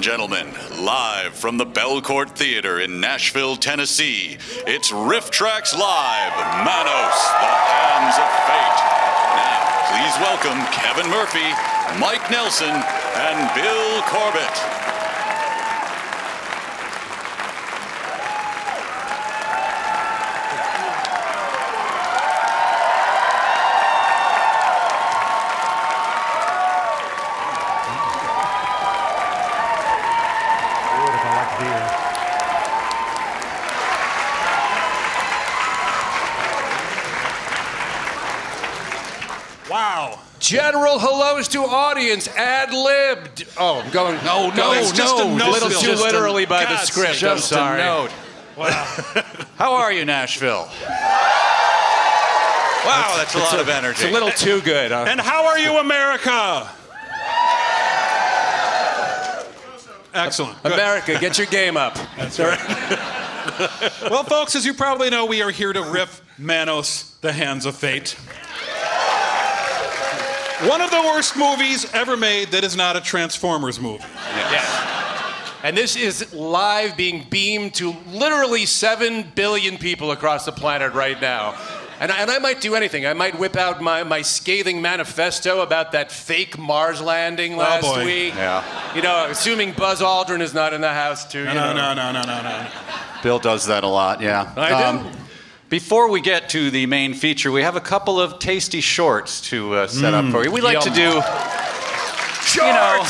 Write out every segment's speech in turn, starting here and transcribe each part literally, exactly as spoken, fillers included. and gentlemen, live from the Bellcourt Theatre in Nashville, Tennessee, it's RiffTrax Live, Manos, the Hands of Fate. Now, please welcome Kevin Murphy, Mike Nelson, and Bill Corbett. General hellos to audience, ad-libbed. Oh, I'm going. No, no, going, it's just no. A note, little too literally by God, the script. Just I'm sorry. A note. Wow. How are you, Nashville? Wow, that's, that's a lot a, of energy. It's a little too good. Huh? And how are you, America? Excellent. America, get your game up. That's right. Well, folks, as you probably know, we are here to riff Manos, the Hands of Fate. One of the worst movies ever made that is not a Transformers movie. Yes. Yes. And this is live being beamed to literally seven billion people across the planet right now. And I, and I might do anything. I might whip out my, my scathing manifesto about that fake Mars landing last oh boy. week. Yeah. You know, assuming Buzz Aldrin is not in the house too. No, you no, know. no, no, no, no, no. Bill does that a lot, yeah. I um, do. Before we get to the main feature, we have a couple of tasty shorts to uh, set mm, up for you. We like yum. to do... Shorts! You know,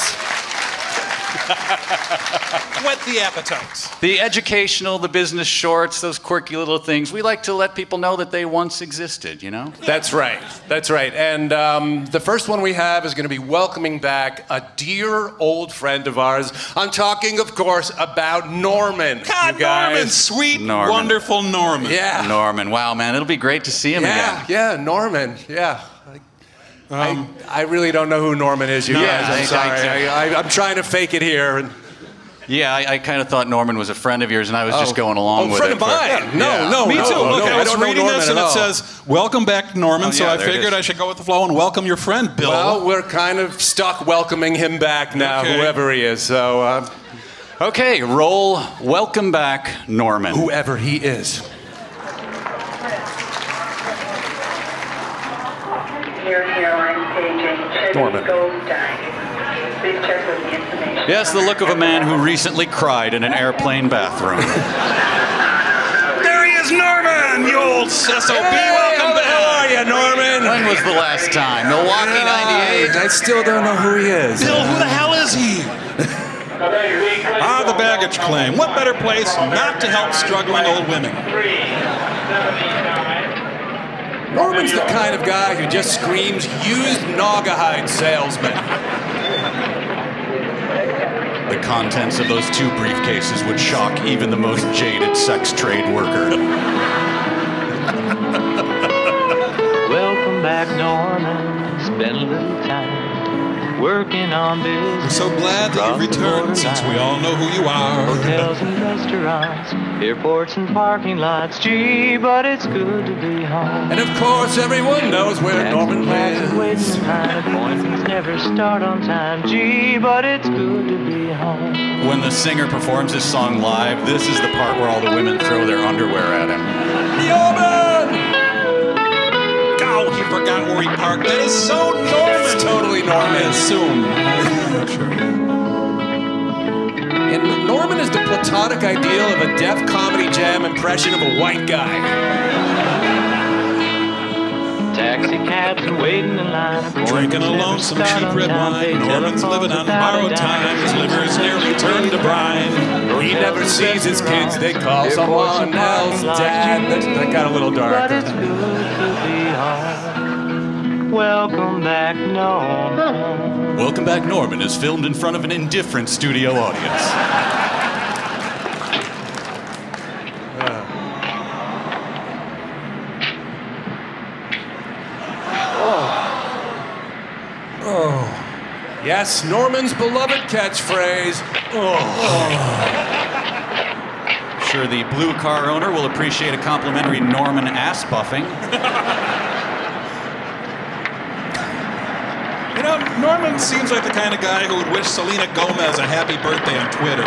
whet the appetites. The educational, the business shorts, those quirky little things. We like to let people know that they once existed, you know? Yeah. That's right. That's right. And um, the first one we have is going to be welcoming back a dear old friend of ours. I'm talking, of course, about Norman. God, you guys. Norman, sweet, Norman. wonderful Norman. Yeah. Norman. Wow, man, it'll be great to see him yeah, again. Yeah, yeah, Norman. Yeah. Um, I, I really don't know who Norman is, you no, guys. I'm I, sorry. I, I, I'm trying to fake it here. And... Yeah, I, I kind of thought Norman was a friend of yours, and I was oh. just going along oh, with it. Oh, friend of mine. But, no, yeah. no, Me no, too. No, Look, no, I was I reading this, and it says, welcome back, Norman. Oh, so yeah, I figured I should go with the flow and welcome your friend, Bill. Well, we're kind of stuck welcoming him back now, okay. whoever he is. So, uh... Okay, roll welcome back, Norman. Whoever he is. Norman. Yes, the look of a man who recently cried in an airplane bathroom. There he is, Norman, you old S S O B. Hey, welcome back. How are you, Norman? When was the last time? Milwaukee ninety-eight? I still don't know who he is. Bill, who the hell is he? Ah, the baggage claim. What better place not to help struggling old women? Norman's the kind of guy who just screams, used naugahyde salesman. The contents of those two briefcases would shock even the most jaded sex trade worker. Welcome back, Norman. Spend a little time working on this. We're so glad that you've returned since we all know who you are. Hotels and restaurants. Airports and parking lots, gee, but it's good to be home. And of course, everyone knows where and Norman lives. Appointments never start on time, gee, but it's good to be home. When the singer performs his song live, this is the part where all the women throw their underwear at him. The Omen! God, he forgot where he parked. That is so Norman. It's totally Norman. Soon. And Norman is the platonic ideal of a deaf comedy jam impression of a white guy. Taxi cabs and waiting in line. Drinking a lonesome cheap red wine. Norman's living on borrowed time. His liver's nearly turned to brine. He never sees his kids. They call someone else dad. That, that got a little dark. But it's good to be home. Welcome back, Norman. Welcome Back, Norman is filmed in front of an indifferent studio audience. uh. oh. oh. Yes, Norman's beloved catchphrase. Oh. Oh. I'm sure the blue car owner will appreciate a complimentary Norman ass buffing. You know, Norman seems like the kind of guy who would wish Selena Gomez a happy birthday on Twitter.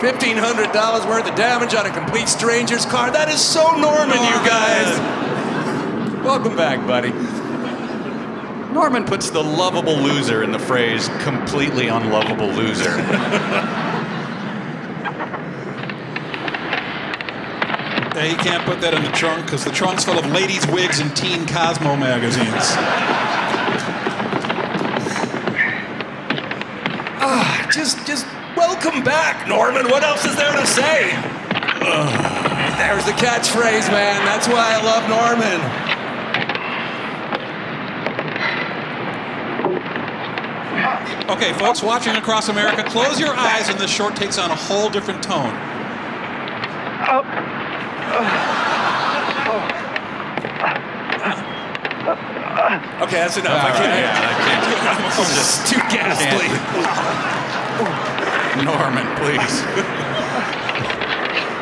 fifteen hundred dollars worth of damage on a complete stranger's car. That is so Norman, Norman. You guys. Welcome back, buddy. Norman puts the lovable loser in the phrase, completely unlovable loser. Yeah, you can't put that in the trunk, because the trunk's full of ladies' wigs and Teen Cosmo magazines. Ah, just, just welcome back, Norman. What else is there to say? Ugh. There's the catchphrase, man. That's why I love Norman. Okay, folks watching across America, close your eyes and this short takes on a whole different tone. Uh, uh, uh, uh, uh, okay, that's enough. I can't, right, yeah, I can't do that. It's just too ghastly. Norman, please.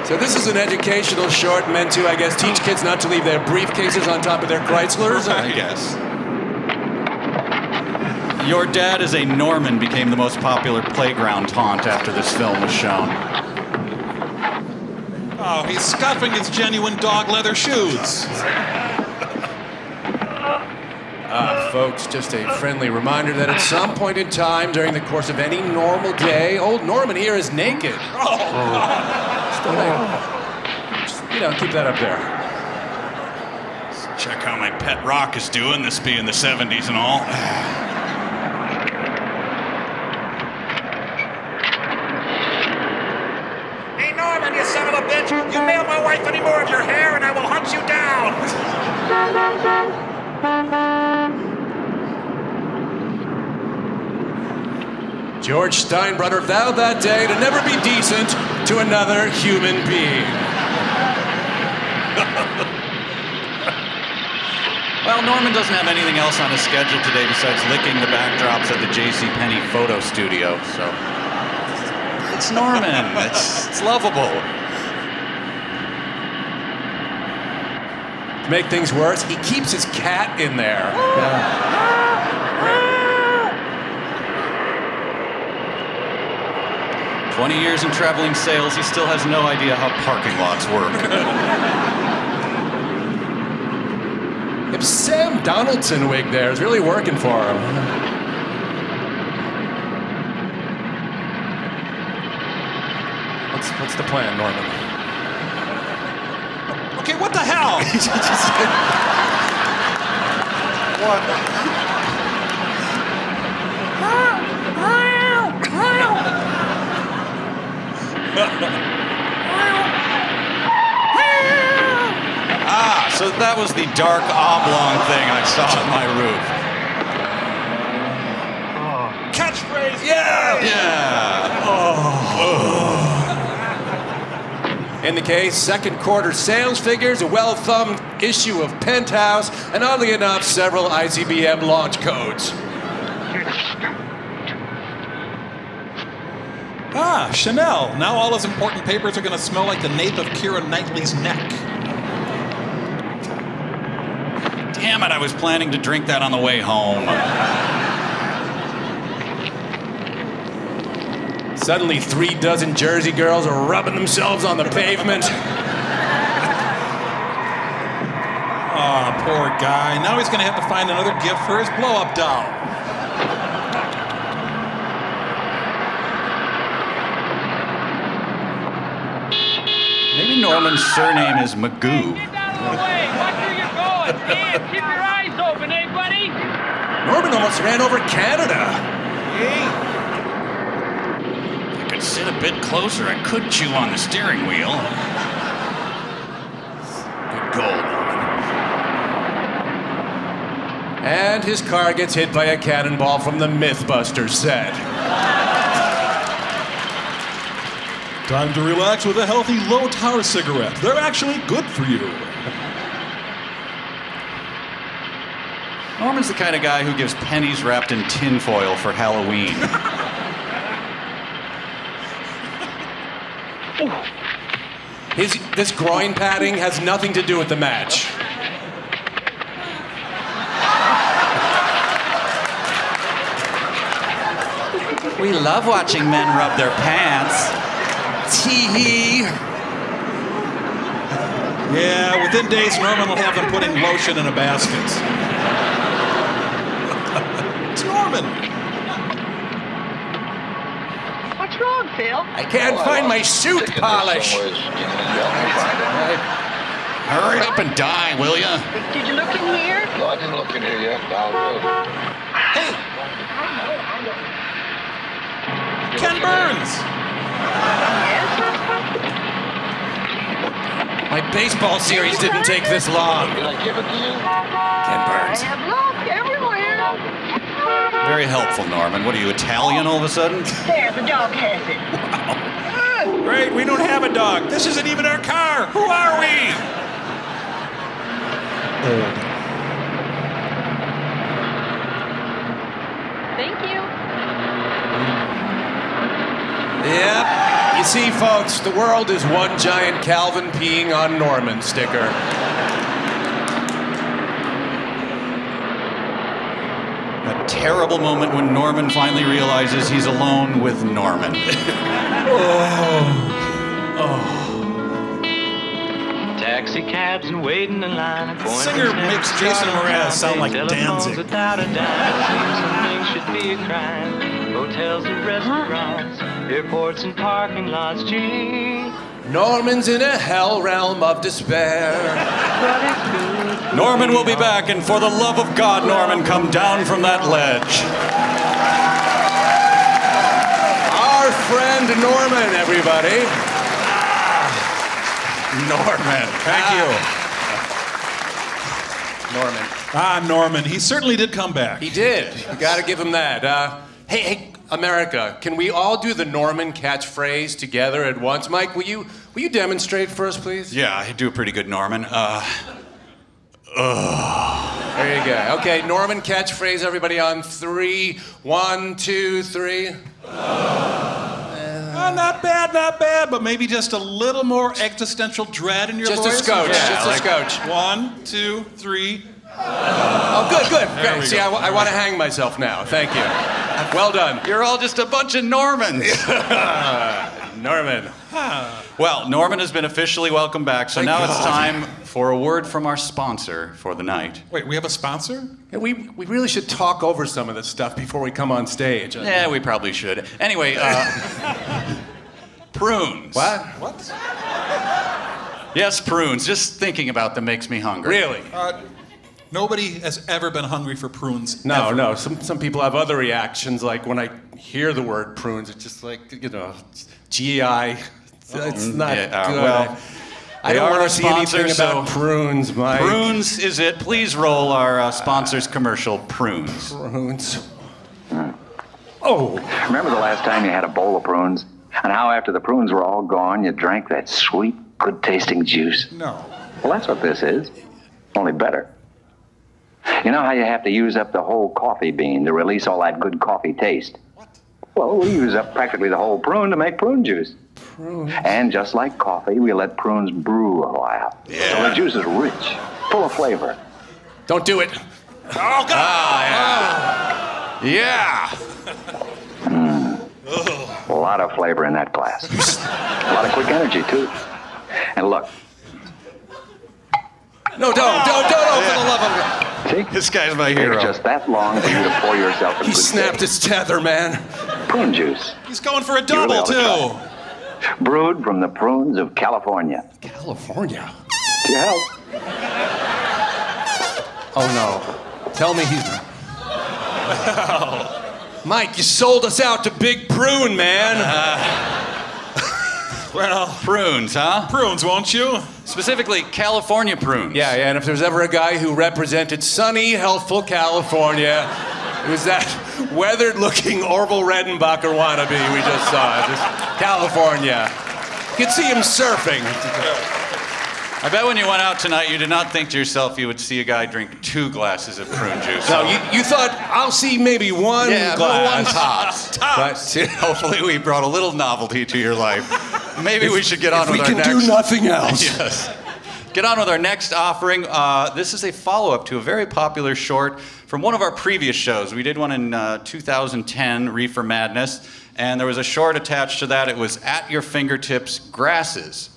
So this is an educational short meant to, I guess, teach kids not to leave their briefcases on top of their Chryslers. Right. I guess. Your dad is a Norman became the most popular playground taunt after this film was shown. Oh, he's scuffing his genuine dog leather shoes. Ah, folks, just a friendly reminder that at some point in time during the course of any normal day, old Norman here is naked. Oh. Oh. Just, you know, keep that up there. Let's check how my pet rock is doing, this being the seventies and all. You mail my wife any more of your hair and I will hunt you down! George Steinbrenner vowed that day to never be decent to another human being. Well, Norman doesn't have anything else on his schedule today besides licking the backdrops at the JCPenney photo studio, so... It's Norman. It's, it's lovable. To make things worse, he keeps his cat in there. Yeah. Twenty years in traveling sales, he still has no idea how parking lots work. If Sam Donaldson wig there is really working for him. What's, what's the plan, Norman? Okay, what the hell? What? Ah, so that was the dark oblong thing I saw on my roof. Oh. Catchphrase! Yeah! Yeah! Oh. Oh. In the case, second quarter sales figures, a well-thumbed issue of Penthouse, and oddly enough, several I C B M launch codes. Ah, Chanel. Now all his important papers are going to smell like the nape of Keira Knightley's neck. Damn it, I was planning to drink that on the way home. Suddenly, three dozen Jersey girls are rubbing themselves on the pavement. Oh, poor guy. Now he's gonna have to find another gift for his blow-up doll. Maybe Norman's surname is Magoo. Hey, get out of the way! Watch where you're going, man! Keep your eyes open, eh, buddy? Norman almost ran over Canada. Hey. Sit a bit closer, I could chew on the steering wheel. Good goal, Norman. And his car gets hit by a cannonball from the MythBusters set. Time to relax with a healthy low-tower cigarette. They're actually good for you. Norman's the kind of guy who gives pennies wrapped in tinfoil for Halloween. His, this groin padding has nothing to do with the match. We love watching men rub their pants. Tee hee. Yeah, within days, Norman will have them putting lotion in a basket. It's Norman. What's wrong, Phil? I can't oh, find I my suit polish. Hurry up and die, will ya? Did you look in here? No, I didn't look in here yet. No, no. Hey! You're Ken Burns! Yes? My baseball series didn't take this long. Did I give it to you? Ken Burns. I have looked everywhere. Very helpful, Norman. What are you, Italian all of a sudden? There, the dog has it. Wow. Ah, great, we don't have a dog. This isn't even our car. Who are we? Thank you. Yep. You see, folks, the world is one giant Calvin peeing on Norman sticker. A terrible moment when Norman finally realizes he's alone with Norman. Oh. Oh. Taxi cabs and waiting in line. Singer makes Jason Mraz sound like Danzig. Without a dime, seems something should be a crime. Hotels and restaurants, airports and parking lots, gee. Norman's in a hell realm of despair. Norman will be back, and for the love of God, Norman, come down from that ledge. Our friend Norman, everybody. Norman, thank ah. you. Norman. Ah, Norman, he certainly did come back. He did. You gotta give him that. Uh, hey, hey. America, can we all do the Norman catchphrase together at once? Mike, will you will you demonstrate for us, please? Yeah, I do a pretty good Norman. Uh, uh. There you go. Okay, Norman catchphrase, everybody on three. One, two, three. Uh. Uh, not bad, not bad, but maybe just a little more existential dread in your just voice. Just a scotch, yeah, just like, a scotch. One, two, three. Uh, oh, good, good. Great. See, go. I, I want to hang myself now. Thank you. Well done. You're all just a bunch of Normans. uh, Norman. Huh. Well, Norman has been officially welcomed back, so Thank now God. It's time for a word from our sponsor for the night. Wait, we have a sponsor? Yeah, we, we really should talk over some of this stuff before we come on stage. I yeah, think. We probably should. Anyway, uh, prunes. What? What? Yes, prunes. Just thinking about them makes me hungry. Really? Uh, Nobody has ever been hungry for prunes. No, ever. no. Some some people have other reactions. Like when I hear the word prunes, it's just like, you know, G I. It's, oh, it's not yeah, uh, good. Well, I don't want to see anything so about prunes, Mike. Prunes is it? Please roll our uh, sponsor's commercial. Prunes. Prunes. Oh. Remember the last time you had a bowl of prunes, and how after the prunes were all gone, you drank that sweet, good-tasting juice? No. Well, that's what this is, only better. You know how you have to use up the whole coffee bean to release all that good coffee taste? What? Well, we use up practically the whole prune to make prune juice. Prunes. And just like coffee, we let prunes brew a while. Yeah. So the juice is rich, full of flavor. Don't do it. Oh, God! Ah, yeah. Yeah. Mm. A lot of flavor in that glass. A lot of quick energy, too. And look. No, don't, oh, don't, don't, don't, yeah. For the love of God. See? This guy's my hero. It's just that long for you to pour yourself a He snapped his tether, man. Prune juice. He's going for a double, too. Brewed from the prunes of California. California? To your help. Oh, no. Tell me he's... Oh. Mike, you sold us out to Big Prune, man. Uh, well, prunes, huh? Prunes, won't you? Specifically, California prunes. Yeah, yeah, and if there's ever a guy who represented sunny, healthful California, it was that weathered-looking Orville Redenbacher wannabe we just saw. Just California. You could see him surfing. I bet when you went out tonight, you did not think to yourself you would see a guy drink two glasses of prune juice. No, you, you thought, I'll see maybe one yeah, glass. One tops. tops. But hopefully we brought a little novelty to your life. Maybe if, we should get on with our next... If we can do nothing else. Yes. get on with our next offering. Uh, this is a follow-up to a very popular short from one of our previous shows. We did one in uh, two thousand ten, Reefer Madness, and there was a short attached to that. It was At Your Fingertips, Grasses.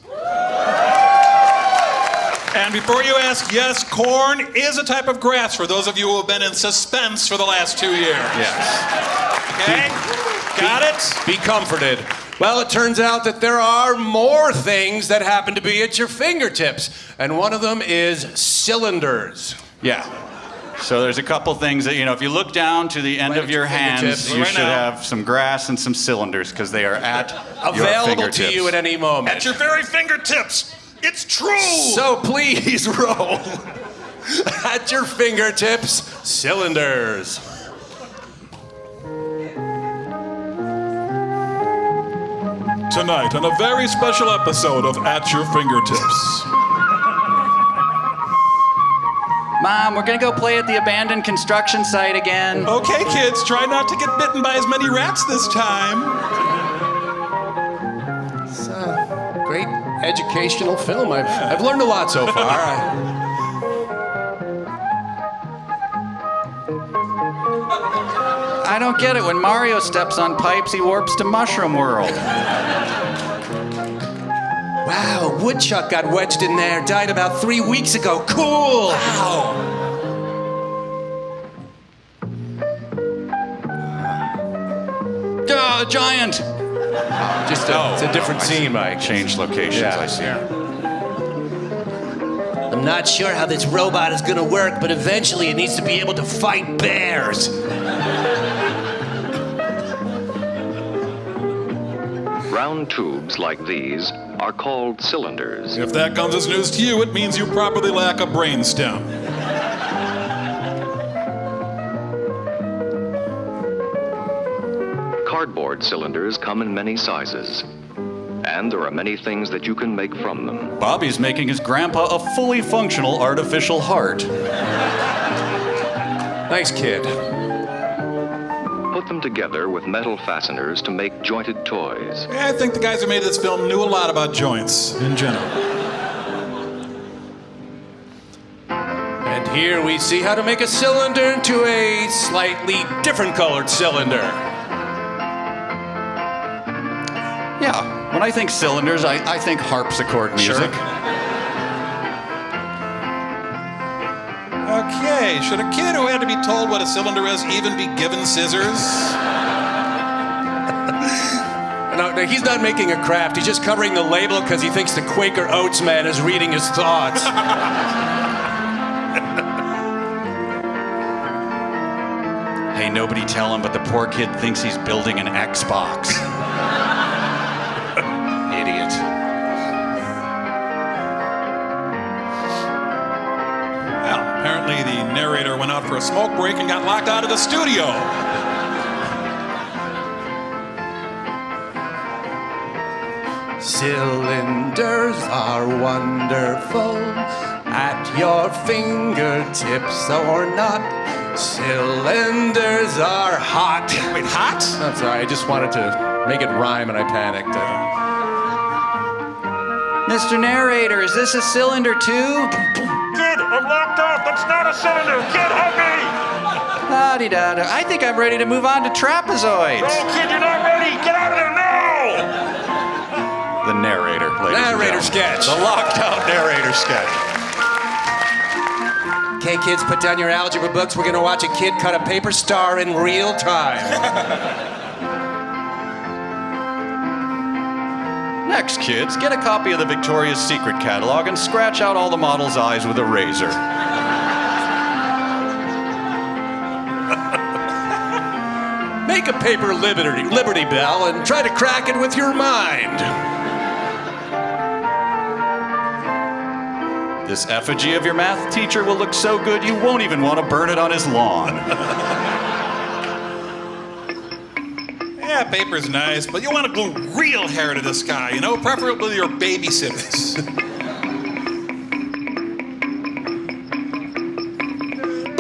And before you ask, yes, corn is a type of grass for those of you who have been in suspense for the last two years. Yes. Okay? Be, Got be, it? Be comforted. Well, it turns out that there are more things that happen to be at your fingertips, and one of them is cylinders. Yeah. So there's a couple things that, you know, if you look down to the end right of your, your hands, you right should now. have some grass and some cylinders, because they are at Available your fingertips. Available to you at any moment. At your very fingertips. It's true! So please roll. At your fingertips, cylinders. Tonight, on a very special episode of At Your Fingertips. Mom, we're gonna go play at the abandoned construction site again. Okay, kids, try not to get bitten by as many rats this time. It's uh, great. Educational film. I've, I've learned a lot so far. I, I don't get it. When Mario steps on pipes, he warps to Mushroom World. Wow, woodchuck got wedged in there. Died about three weeks ago. Cool! Wow! Uh, giant! Oh, just a, oh, it's a different oh, scene, Mike. Change locations, yeah. I see. I'm not sure how this robot is going to work, but eventually it needs to be able to fight bears. Round tubes like these are called cylinders. If that comes as news to you, it means you probably lack a brainstem. Cardboard cylinders come in many sizes, and there are many things that you can make from them. Bobby's making his grandpa a fully functional artificial heart. Nice kid. Put them together with metal fasteners to make jointed toys. Yeah, I think the guys who made this film knew a lot about joints in general. And here we see how to make a cylinder into a slightly different colored cylinder. Yeah, when I think cylinders, I, I think harpsichord music. Sure. Okay, should a kid who had to be told what a cylinder is even be given scissors? no, no, he's not making a craft. He's just covering the label because he thinks the Quaker Oats man is reading his thoughts. Hey, nobody tell him, but the poor kid thinks he's building an Xbox. Apparently, the narrator went out for a smoke break and got locked out of the studio. Cylinders are wonderful at your fingertips or not. Cylinders are hot. Wait, hot? I'm sorry, I just wanted to make it rhyme and I panicked. I Mister Narrator, is this a cylinder too? Kid, I'm locked up. That's not a cylinder. Kid, help me. Da-de-da-da. I think I'm ready to move on to trapezoids. No, kid, you're not ready. Get out of there now. The narrator, ladies Narrator and sketch. The locked out narrator sketch. Okay, kids, put down your algebra books. We're going to watch a kid cut a paper star in real time. Next, kids, get a copy of the Victoria's Secret catalog and scratch out all the model's eyes with a razor. Make a paper Liberty, Liberty Bell and try to crack it with your mind. This effigy of your math teacher will look so good you won't even want to burn it on his lawn. Yeah, paper's nice, but you want to glue real hair to this guy, you know, preferably your babysitters.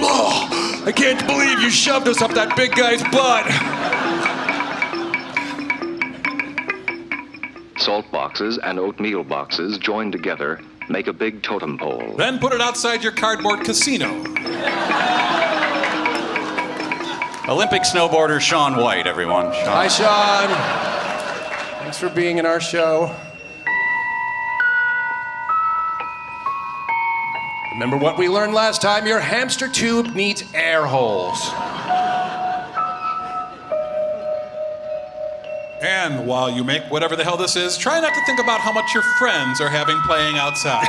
Oh, I can't believe you shoved us up that big guy's butt. Salt boxes and oatmeal boxes joined together Make a big totem pole. Then put it outside your cardboard casino. Olympic snowboarder Sean White, everyone. Sean. Hi, Sean. Thanks for being in our show. Remember what we learned last time? Your hamster tube needs air holes. And while you make whatever the hell this is, try not to think about how much your friends are having playing outside.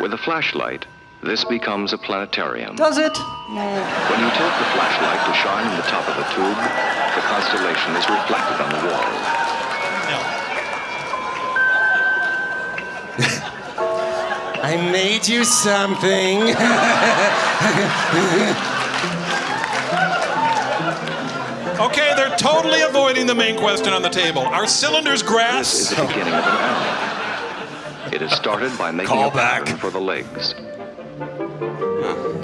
With a flashlight, this becomes a planetarium. Does it? No. When you tilt the flashlight to shine on the top of a tube, the constellation is reflected on the wall. No. I made you something. Okay, they're totally avoiding the main question on the table. Are cylinders grass? This is the beginning of an hour. It is started by making Call a pattern back. for the legs.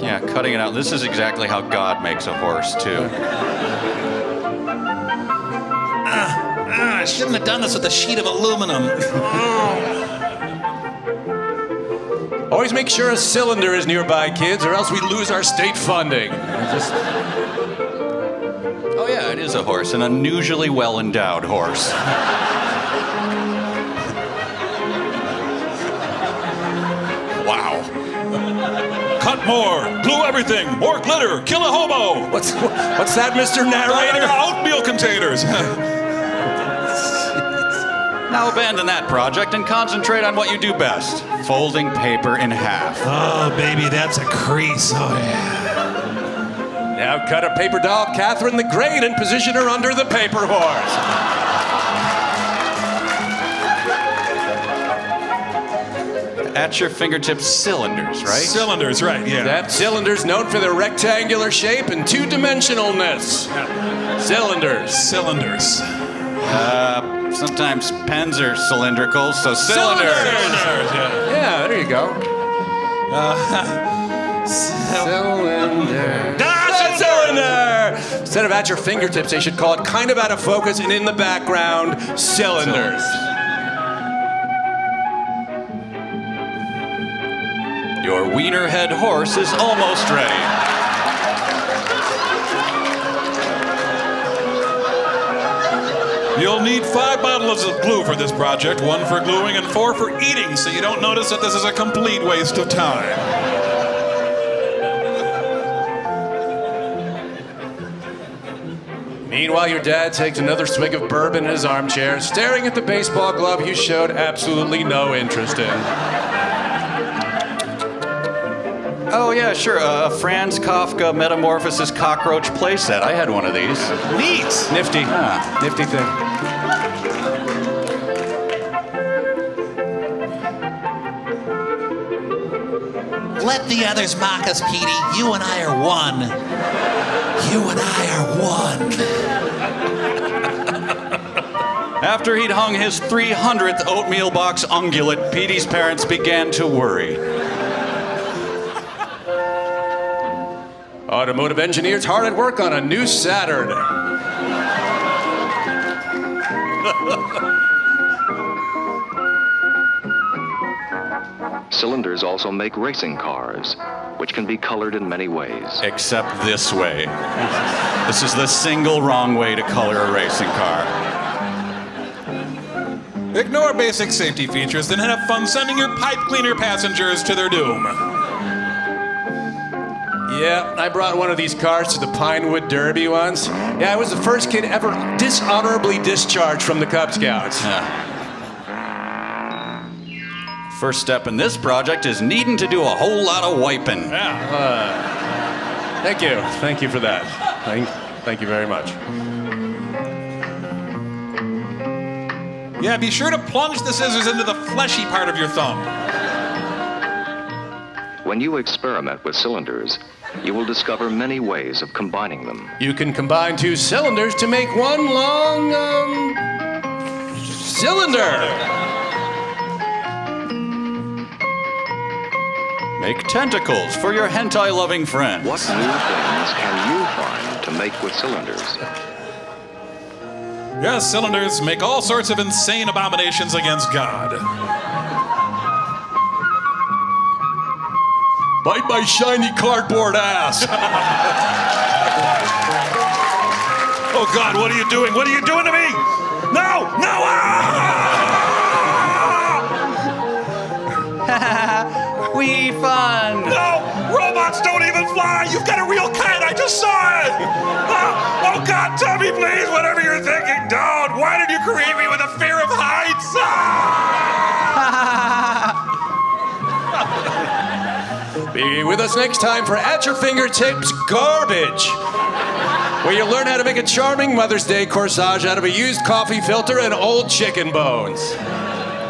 Yeah, cutting it out. This is exactly how God makes a horse, too. Ah, uh, uh, I shouldn't have done this with a sheet of aluminum. Always make sure a cylinder is nearby, kids, or else we lose our state funding. Just... Oh, yeah, it is a horse, an unusually well-endowed horse. Wow. Cut more, glue everything, more glitter, kill a hobo. What's, what's that, Mister Narrator? Oatmeal containers. Now abandon that project and concentrate on what you do best, folding paper in half. Oh, baby, that's a crease. Oh, yeah. Now cut a paper doll, Catherine the Great, and position her under the paper horse. At your fingertips, cylinders, right? Cylinders, right, yeah. That cylinders known for their rectangular shape and two-dimensionalness. Yeah. Cylinders. Cylinders. Uh, sometimes pens are cylindrical, so cylinders. Cylinders, cylinders yeah. Yeah, there you go. Uh, cylinders. Cylinder! Instead of at your fingertips, they should call it kind of out of focus and in the background, cylinders. Your wienerhead horse is almost ready. You'll need five bottles of glue for this project, one for gluing and four for eating, so you don't notice that this is a complete waste of time. Meanwhile, your dad takes another swig of bourbon in his armchair, staring at the baseball glove you showed absolutely no interest in. Oh, yeah, sure. Uh, Franz Kafka Metamorphosis Cockroach playset. I had one of these. Neat! Nifty. Huh. Nifty thing. Let the others mock us, Petey. You and I are one. You and I are one. After he'd hung his three hundredth oatmeal box ungulate, Petey's parents began to worry. Automotive engineers hard at work on a new Saturn. Cylinders also make racing cars, which can be colored in many ways. Except this way. This is the single wrong way to color a racing car. Ignore basic safety features, then have fun sending your pipe cleaner passengers to their doom. Yeah, I brought one of these cars to the Pinewood Derby once. Yeah, I was the first kid ever dishonorably discharged from the Cub Scouts. Yeah. First step in this project is needing to do a whole lot of wiping. Yeah. Uh, thank you. Thank you for that. Thank, thank you very much. Yeah, be sure to plunge the scissors into the fleshy part of your thumb. When you experiment with cylinders, you will discover many ways of combining them. You can combine two cylinders to make one long, um, cylinder. cylinder. Make tentacles for your hentai-loving friends. What new things can you find to make with cylinders? Yes, cylinders make all sorts of insane abominations against God. Bite my shiny cardboard ass. Oh God, what are you doing? What are you doing to me? No, no! Ah! We fun. No, robots don't even fly. You've got a real cat. I just saw it. Oh, oh God, tell me please, whatever you're thinking. Don't. Why did you create me with a fear of heights? Ah! Be with us next time for At Your Fingertips Garbage, where you learn how to make a charming Mother's Day corsage out of a used coffee filter and old chicken bones.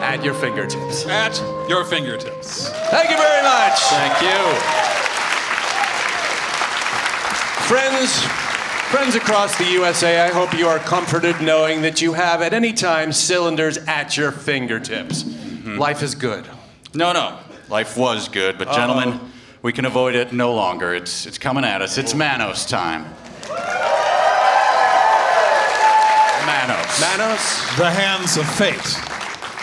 At your fingertips. At your fingertips. Thank you very much. Thank you. Friends, friends across the U S A, I hope you are comforted knowing that you have at any time cylinders at your fingertips. Mm-hmm. Life is good. No, no. Life was good, but uh-oh. Gentlemen, we can avoid it no longer. It's, it's coming at us. It's Manos time. Manos. Manos? The hands of fate.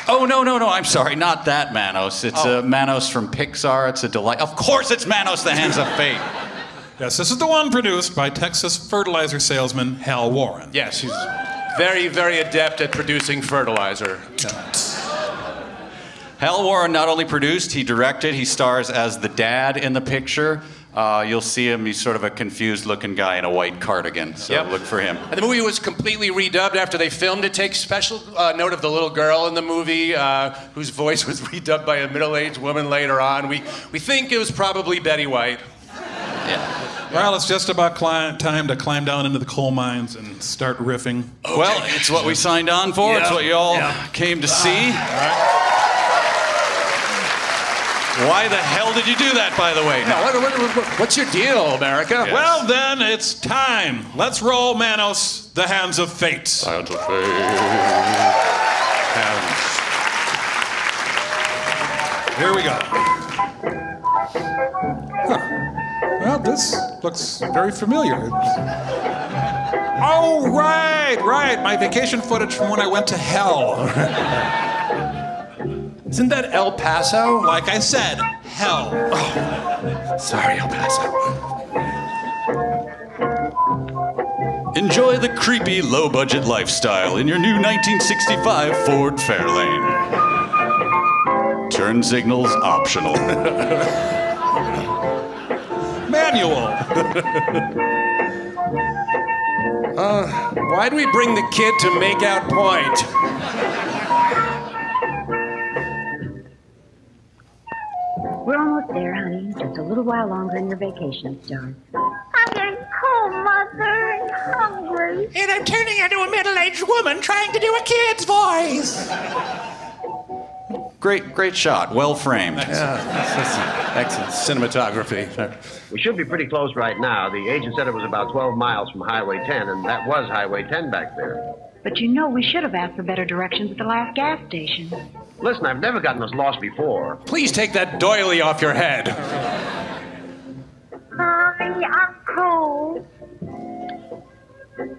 Oh, no, no, no, I'm sorry. Not that Manos. It's oh. uh, Manos from Pixar. It's a delight. Of course it's Manos, the hands of fate. Yes, this is the one produced by Texas fertilizer salesman Hal Warren. Yes, he's very, very adept at producing fertilizer. Hal Warren not only produced, he directed. He stars as the dad in the picture. Uh, you'll see him, he's sort of a confused-looking guy in a white cardigan, so yep. look for him. And the movie was completely redubbed after they filmed it. Take special uh, note of the little girl in the movie, uh, whose voice was redubbed by a middle-aged woman later on. We, we think it was probably Betty White. Yeah. Well, it's just about time to climb down into the coal mines and start riffing. Okay. Well, it's what we signed on for. Yeah. It's what you all yeah. came to see. Ah. All right. Why the hell did you do that, by the way? No, what, what, what, what's your deal, America? Yes. Well, then, it's time. Let's roll, Manos, the hands of fate. Hands of fate. Hands. Here we go. Huh. Well, this looks very familiar. Oh, right, right. My vacation footage from when I went to hell. Isn't that El Paso? Like I said, hell. Oh. Sorry, El Paso. Enjoy the creepy, low-budget lifestyle in your new nineteen sixty-five Ford Fairlane. Turn signals optional. Manual. uh, why'd we bring the kid to make out point? We're almost there, honey. Just a little while longer and your vacation starts. I'm getting cold, Mother, and hungry. And I'm turning into a middle-aged woman trying to do a kid's voice. Great, great shot. Well framed. Excellent, yeah. Excellent. Cinematography. We should be pretty close right now. The agent said it was about twelve miles from Highway ten, and that was Highway ten back there. But you know, we should have asked for better directions at the last gas station. Listen, I've never gotten this lost before. Please take that doily off your head. Honey, I'm cold.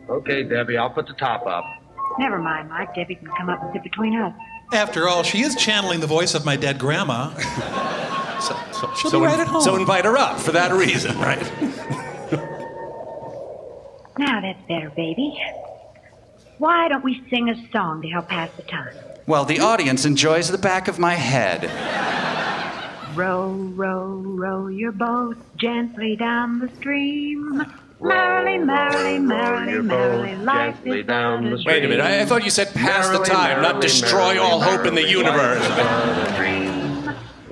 Okay, Debbie, I'll put the top up. Never mind, Mike. Debbie can come up and sit between us. After all, she is channeling the voice of my dead grandma. so, so, She'll so be right at home. So invite her up for that reason, right? Now that's better, baby. Why don't we sing a song to help pass the time? Well, the audience enjoys the back of my head. Row, row, row your boat gently down the stream. Merrily, merrily, merrily, merrily, life is down the stream. Wait a minute, I, I thought you said pass the time, not destroy all hope in the universe.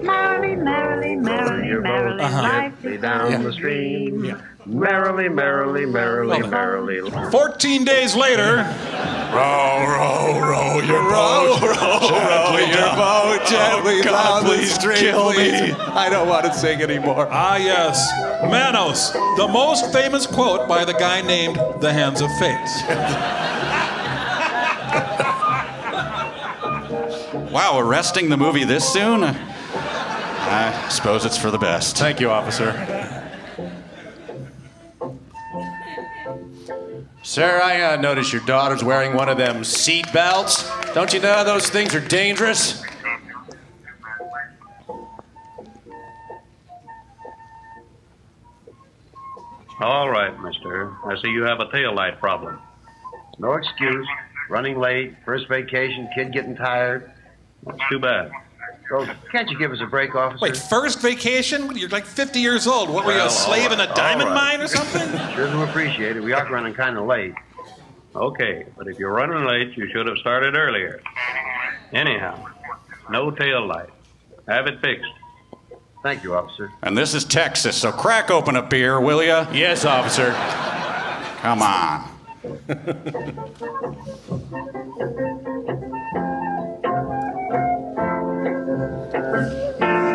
Merrily, merrily, merrily, merrily, life is down the stream. Yeah. Merrily, merrily, merrily, well, merrily. Fourteen days later. Row, row, row your row, boat. Row, row your down. boat gently oh, down the stream. Kill me. I don't want to sing anymore. Ah, yes. Manos, the most famous quote by the guy named The Hands of Fate. Wow, arresting the movie this soon? I suppose it's for the best. Thank you, officer. Sir, I uh, notice your daughter's wearing one of them seat belts. Don't you know those things are dangerous? All right, mister. I see you have a taillight problem. No excuse. Running late, first vacation, kid getting tired. That's too bad. So, can't you give us a break, officer? Wait, first vacation? You're like fifty years old. What, well, were you a slave right. in a diamond right. mine or something? Sure do appreciate it. We are running kind of late. Okay, but if you're running late, you should have started earlier. Anyhow, no tail light. Have it fixed. Thank you, officer. And this is Texas, so crack open a beer, will ya? Yes, officer. Come on.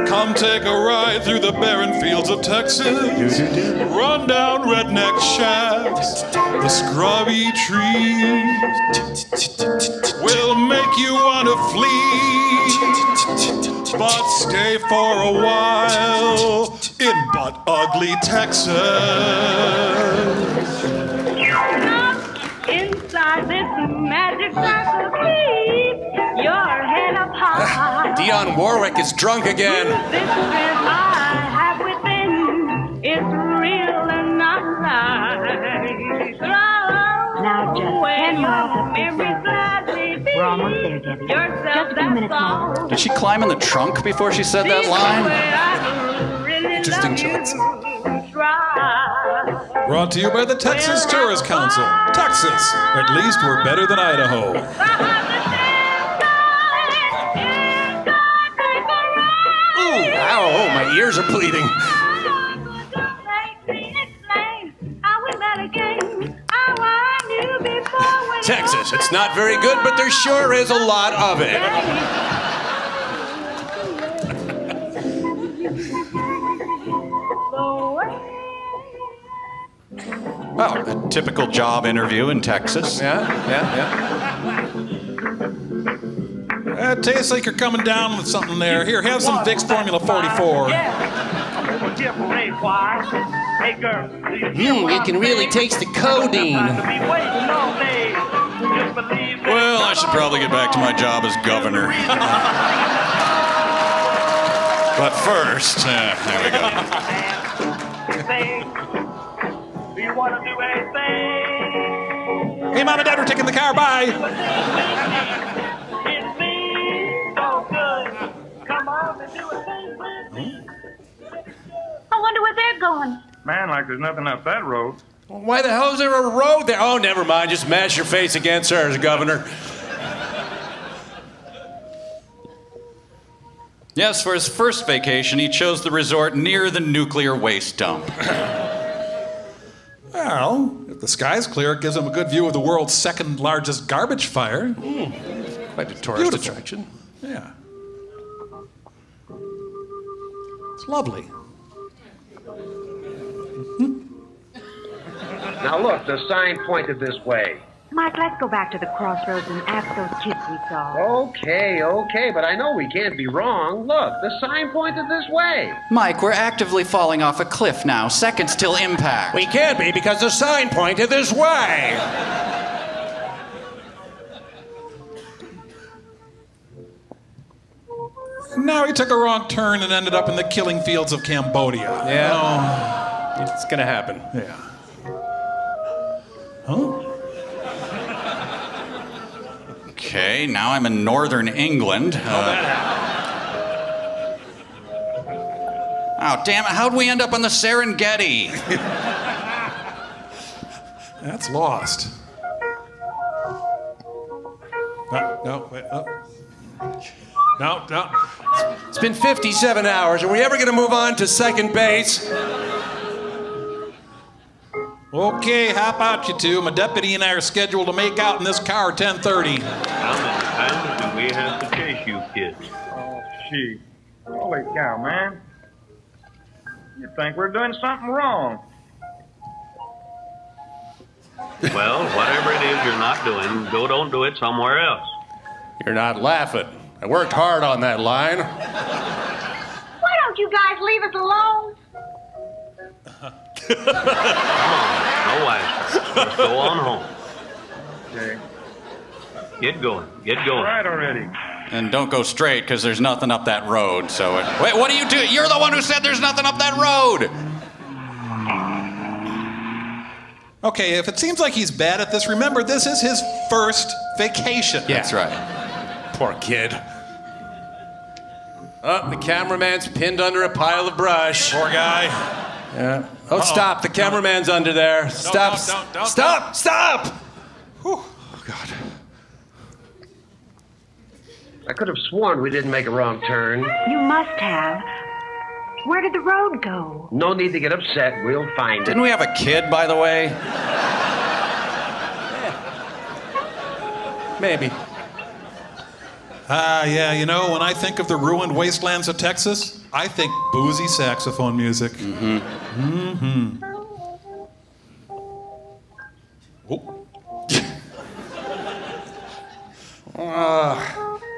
Come take a ride through the barren fields of Texas, run down redneck shafts, the scrubby trees will make you want to flee, but stay for a while in butt ugly Texas. Look inside this magic circle, keep your head up high. Dionne Warwick is drunk again. This is I have within. It's real and not right. Throw now just away your memory gladly. We're almost there, Debbie. Just a few minutes more. Did she climb in the trunk before she said that line? Really interesting choice. Brought to you by the Texas we'll Tourist Council. Texas, at least we're better than Idaho. Oh, my ears are bleeding. Texas, it's not very good, but there sure is a lot of it. Well, the typical job interview in Texas. Yeah, yeah, yeah. It tastes like you're coming down with something there. Here, have some Vicks Formula forty-four. Mmm, it can really taste the codeine. Well, I should probably get back to my job as governor. But first, uh, there we go. Do you want to do anything? Hey, Mom and Dad, we're taking the car. Bye. I wonder where they're going. Man, like there's nothing up that road. Well, why the hell is there a road there? Oh, never mind. Just mash your face against hers, Governor. Yes, for his first vacation, he chose the resort near the nuclear waste dump. Well, if the sky's clear, it gives him a good view of the world's second largest garbage fire. Mm. Quite a tourist Beautiful. attraction. Yeah. It's lovely. Mm-hmm. Now look, the sign pointed this way. Mike, let's go back to the crossroads and ask those kids we saw. Okay, okay, but I know we can't be wrong. Look, the sign pointed this way. Mike, we're actively falling off a cliff now. Seconds till impact. We can't be because the sign pointed this way. Now he took a wrong turn and ended up in the killing fields of Cambodia. Yeah. Oh. It's gonna happen. Yeah. Huh? Okay, now I'm in northern England. Oh, uh, that happened. Oh, damn it. How'd we end up on the Serengeti? That's lost. No, no, wait, oh. No, no. It's been fifty-seven hours. Are we ever going to move on to second base? Okay, hop out, you two. My deputy and I are scheduled to make out in this car at ten thirty. How many times do we have to chase you kids? Oh, gee. Holy cow, man. You think we're doing something wrong. Well, whatever it is you're not doing, go don't do it somewhere else. You're not laughing. I worked hard on that line. Why don't you guys leave us alone? No livestock. Let's go on home. Okay. Get going. Get going. Right already. And don't go straight, because there's nothing up that road. So it, wait, what are you doing? You're the one who said there's nothing up that road. Okay, if it seems like he's bad at this, remember this is his first vacation. Yeah. That's right. Poor kid. Oh, the cameraman's pinned under a pile of brush. Poor guy. Yeah. Oh, uh-oh. Stop! The cameraman's no. under there. Don't, stop! Don't, don't, don't, stop! Don't. Stop! Whew. Oh God. I could have sworn we didn't make a wrong turn. You must have. Where did the road go? No need to get upset. We'll find it. Didn't we have a kid, by the way? Yeah. Maybe. Ah, uh, yeah, you know, when I think of the ruined wastelands of Texas, I think boozy saxophone music. Mm-hmm. Mm-hmm. Oh. uh,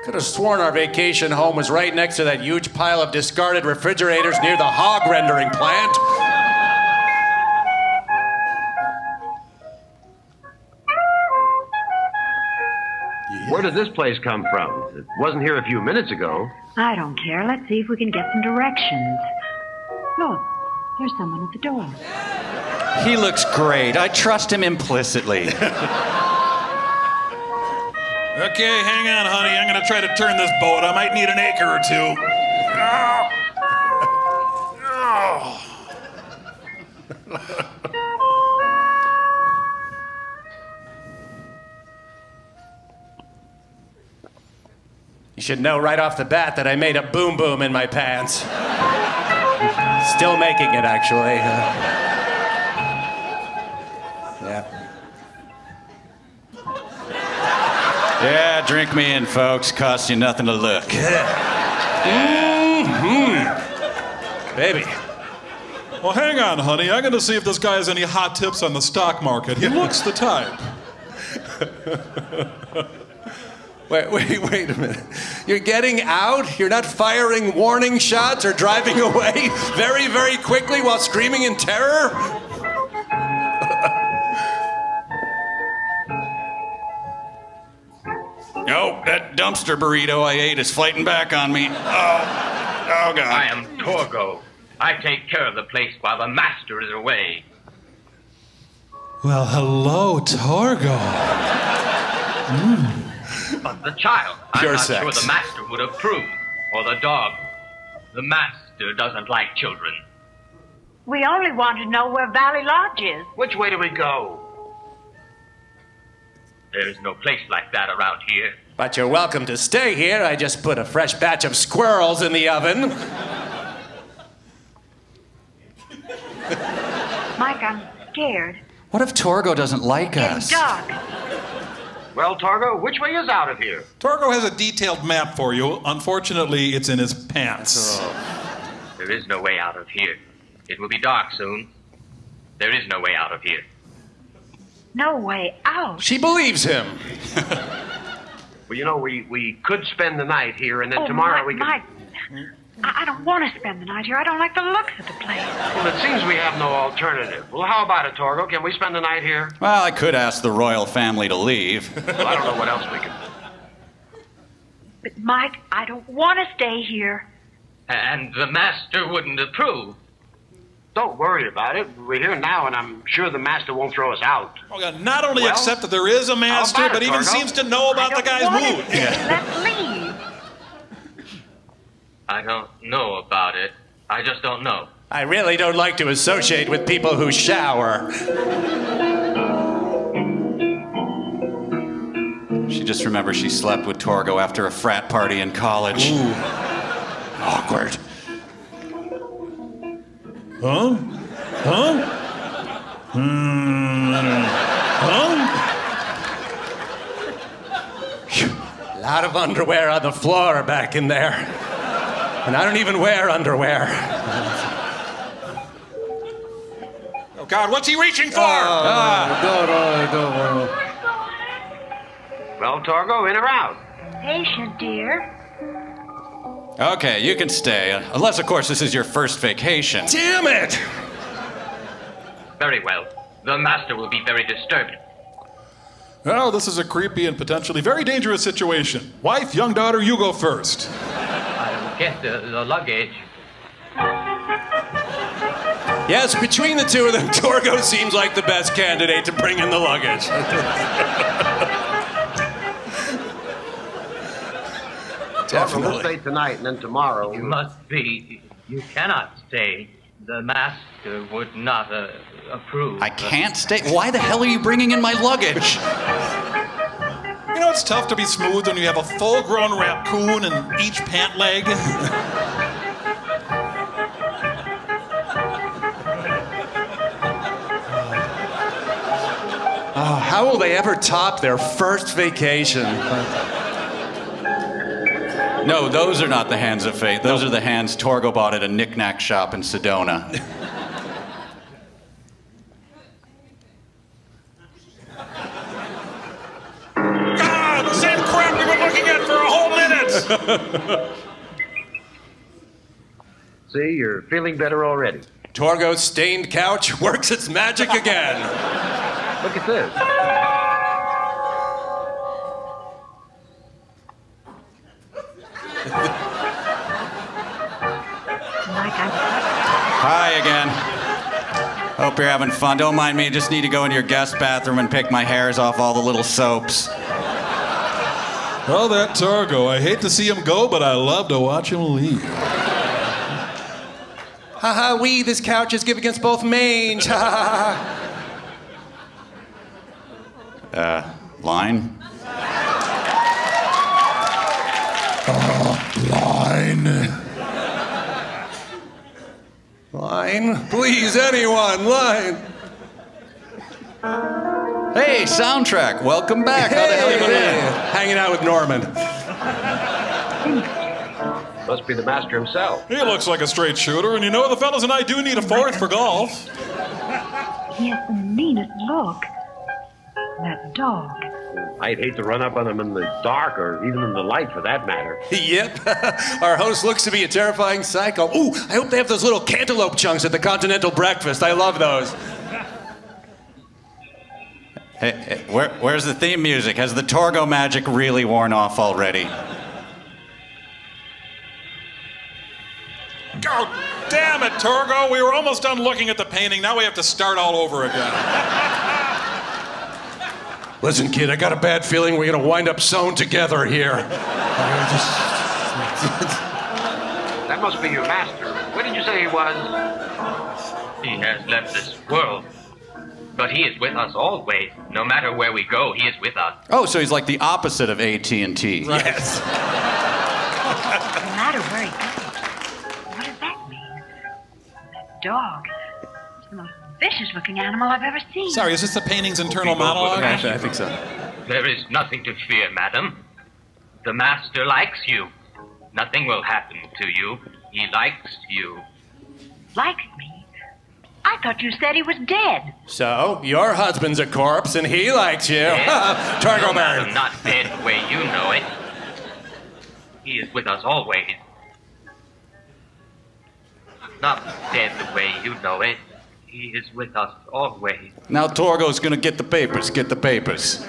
could have sworn our vacation home was right next to that huge pile of discarded refrigerators near the hog rendering plant. Where did this place come from? It wasn't here a few minutes ago. I don't care. Let's see if we can get some directions. Look, there's someone at the door. He looks great. I trust him implicitly. Okay, hang on, honey. I'm going to try to turn this boat. I might need an acre or two. Oh. Oh. You should know right off the bat that I made a boom boom in my pants. Still making it, actually. Uh, yeah. Yeah, drink me in, folks. Costs you nothing to look. Mm-hmm. Baby. Well, hang on, honey. I'm going to see if this guy has any hot tips on the stock market. He looks the type. Wait, wait, wait a minute. You're getting out? You're not firing warning shots or driving away very, very quickly while screaming in terror? Oh, that dumpster burrito I ate is fighting back on me. Oh, oh, God. I am Torgo. I take care of the place while the master is away. Well, hello, Torgo. Mm. But the child, I'm Pure not sex. sure the master would approve, or the dog. The master doesn't like children. We only want to know where Valley Lodge is. Which way do we go? There's no place like that around here. But you're welcome to stay here. I just put a fresh batch of squirrels in the oven. Mike, I'm scared. What if Torgo doesn't like us? It's dark. Well, Torgo, which way is out of here? Torgo has a detailed map for you. Unfortunately, it's in his pants. Oh. There is no way out of here. It will be dark soon. There is no way out of here. No way out? She believes him. Well, you know, we, we could spend the night here, and then oh, tomorrow my, we could... My... I don't want to spend the night here. I don't like the looks of the place. Well, it seems we have no alternative. Well, how about it, Torgo? Can we spend the night here? Well, I could ask the royal family to leave. Well, I don't know what else we could do. But, Mike, I don't want to stay here. And the master wouldn't approve. Don't worry about it. We're here now, and I'm sure the master won't throw us out. Oh, God, not only well, accept that there is a master, it, but even Torgo? seems to know about the guy's mood. Let's leave. I don't know about it. I just don't know. I really don't like to associate with people who shower. She just remembers she slept with Torgo after a frat party in college. Ooh. Awkward. Huh? Huh? Hmm. Huh? A lot of underwear on the floor back in there. And I don't even wear underwear. Oh, God, what's he reaching for? Oh, ah. no, no, no, no. Well, Torgo, in or out? Patient, dear. Okay, you can stay. Unless, of course, this is your first vacation. Damn it! Very well. The master will be very disturbed. Well, this is a creepy and potentially very dangerous situation. Wife, young daughter, you go first. I will get the, the luggage. Yes, between the two of them, Torgo seems like the best candidate to bring in the luggage. Definitely. Well, we'll stay tonight and then tomorrow. You must be. You cannot stay. The master would not uh, approve. I can't stay. Why the hell are you bringing in my luggage? You know, it's tough to be smooth when you have a full-grown raccoon in each pant leg. Oh, how will they ever top their first vacation? No, those are not the hands of fate. Those are the hands Torgo bought at a knick-knack shop in Sedona. God, the same crap we've been looking at for a whole minute! See, you're feeling better already. Torgo's stained couch works its magic again. Look at this. Hi again. Hope you're having fun. Don't mind me. I just need to go into your guest bathroom and pick my hairs off all the little soaps. Well, that Torgo. I hate to see him go, but I love to watch him leave. Ha ha, we, this couch is good against both mange. Ha ha ha. Uh, line? Line. Line. Please, anyone, line. Hey, soundtrack. Welcome back. Hey, how the hell you been? Hey. Hanging out with Norman. Must be the master himself. He looks like a straight shooter, and you know the fellas and I do need a fourth for golf. He has the meanest look. That dog. I'd hate to run up on him in the dark or even in the light for that matter. Yep. Our host looks to be a terrifying psycho. Ooh, I hope they have those little cantaloupe chunks at the continental breakfast. I love those. Hey, hey, where, where's the theme music? Has the Torgo magic really worn off already? Oh, damn it, Torgo. We were almost done looking at the painting. Now we have to start all over again. Listen, kid, I got a bad feeling we're going to wind up sewn together here. That must be your master. Where did you say he was? He has left this world. But he is with us always. No matter where we go, he is with us. Oh, so he's like the opposite of A T and T. Right. Yes. No matter where he goes. What does that mean? That dog. Vicious looking animal I've ever seen. Sorry, is this the painting's internal monologue? I think so. There is nothing to fear, madam. The master likes you. Nothing will happen to you. He likes you. Likes me? I thought you said he was dead. So, your husband's a corpse and he likes you. Torgo man. No, not dead the way you know it. He is with us always. Not dead the way you know it. He is with us always. Now Torgo's gonna get the papers, get the papers.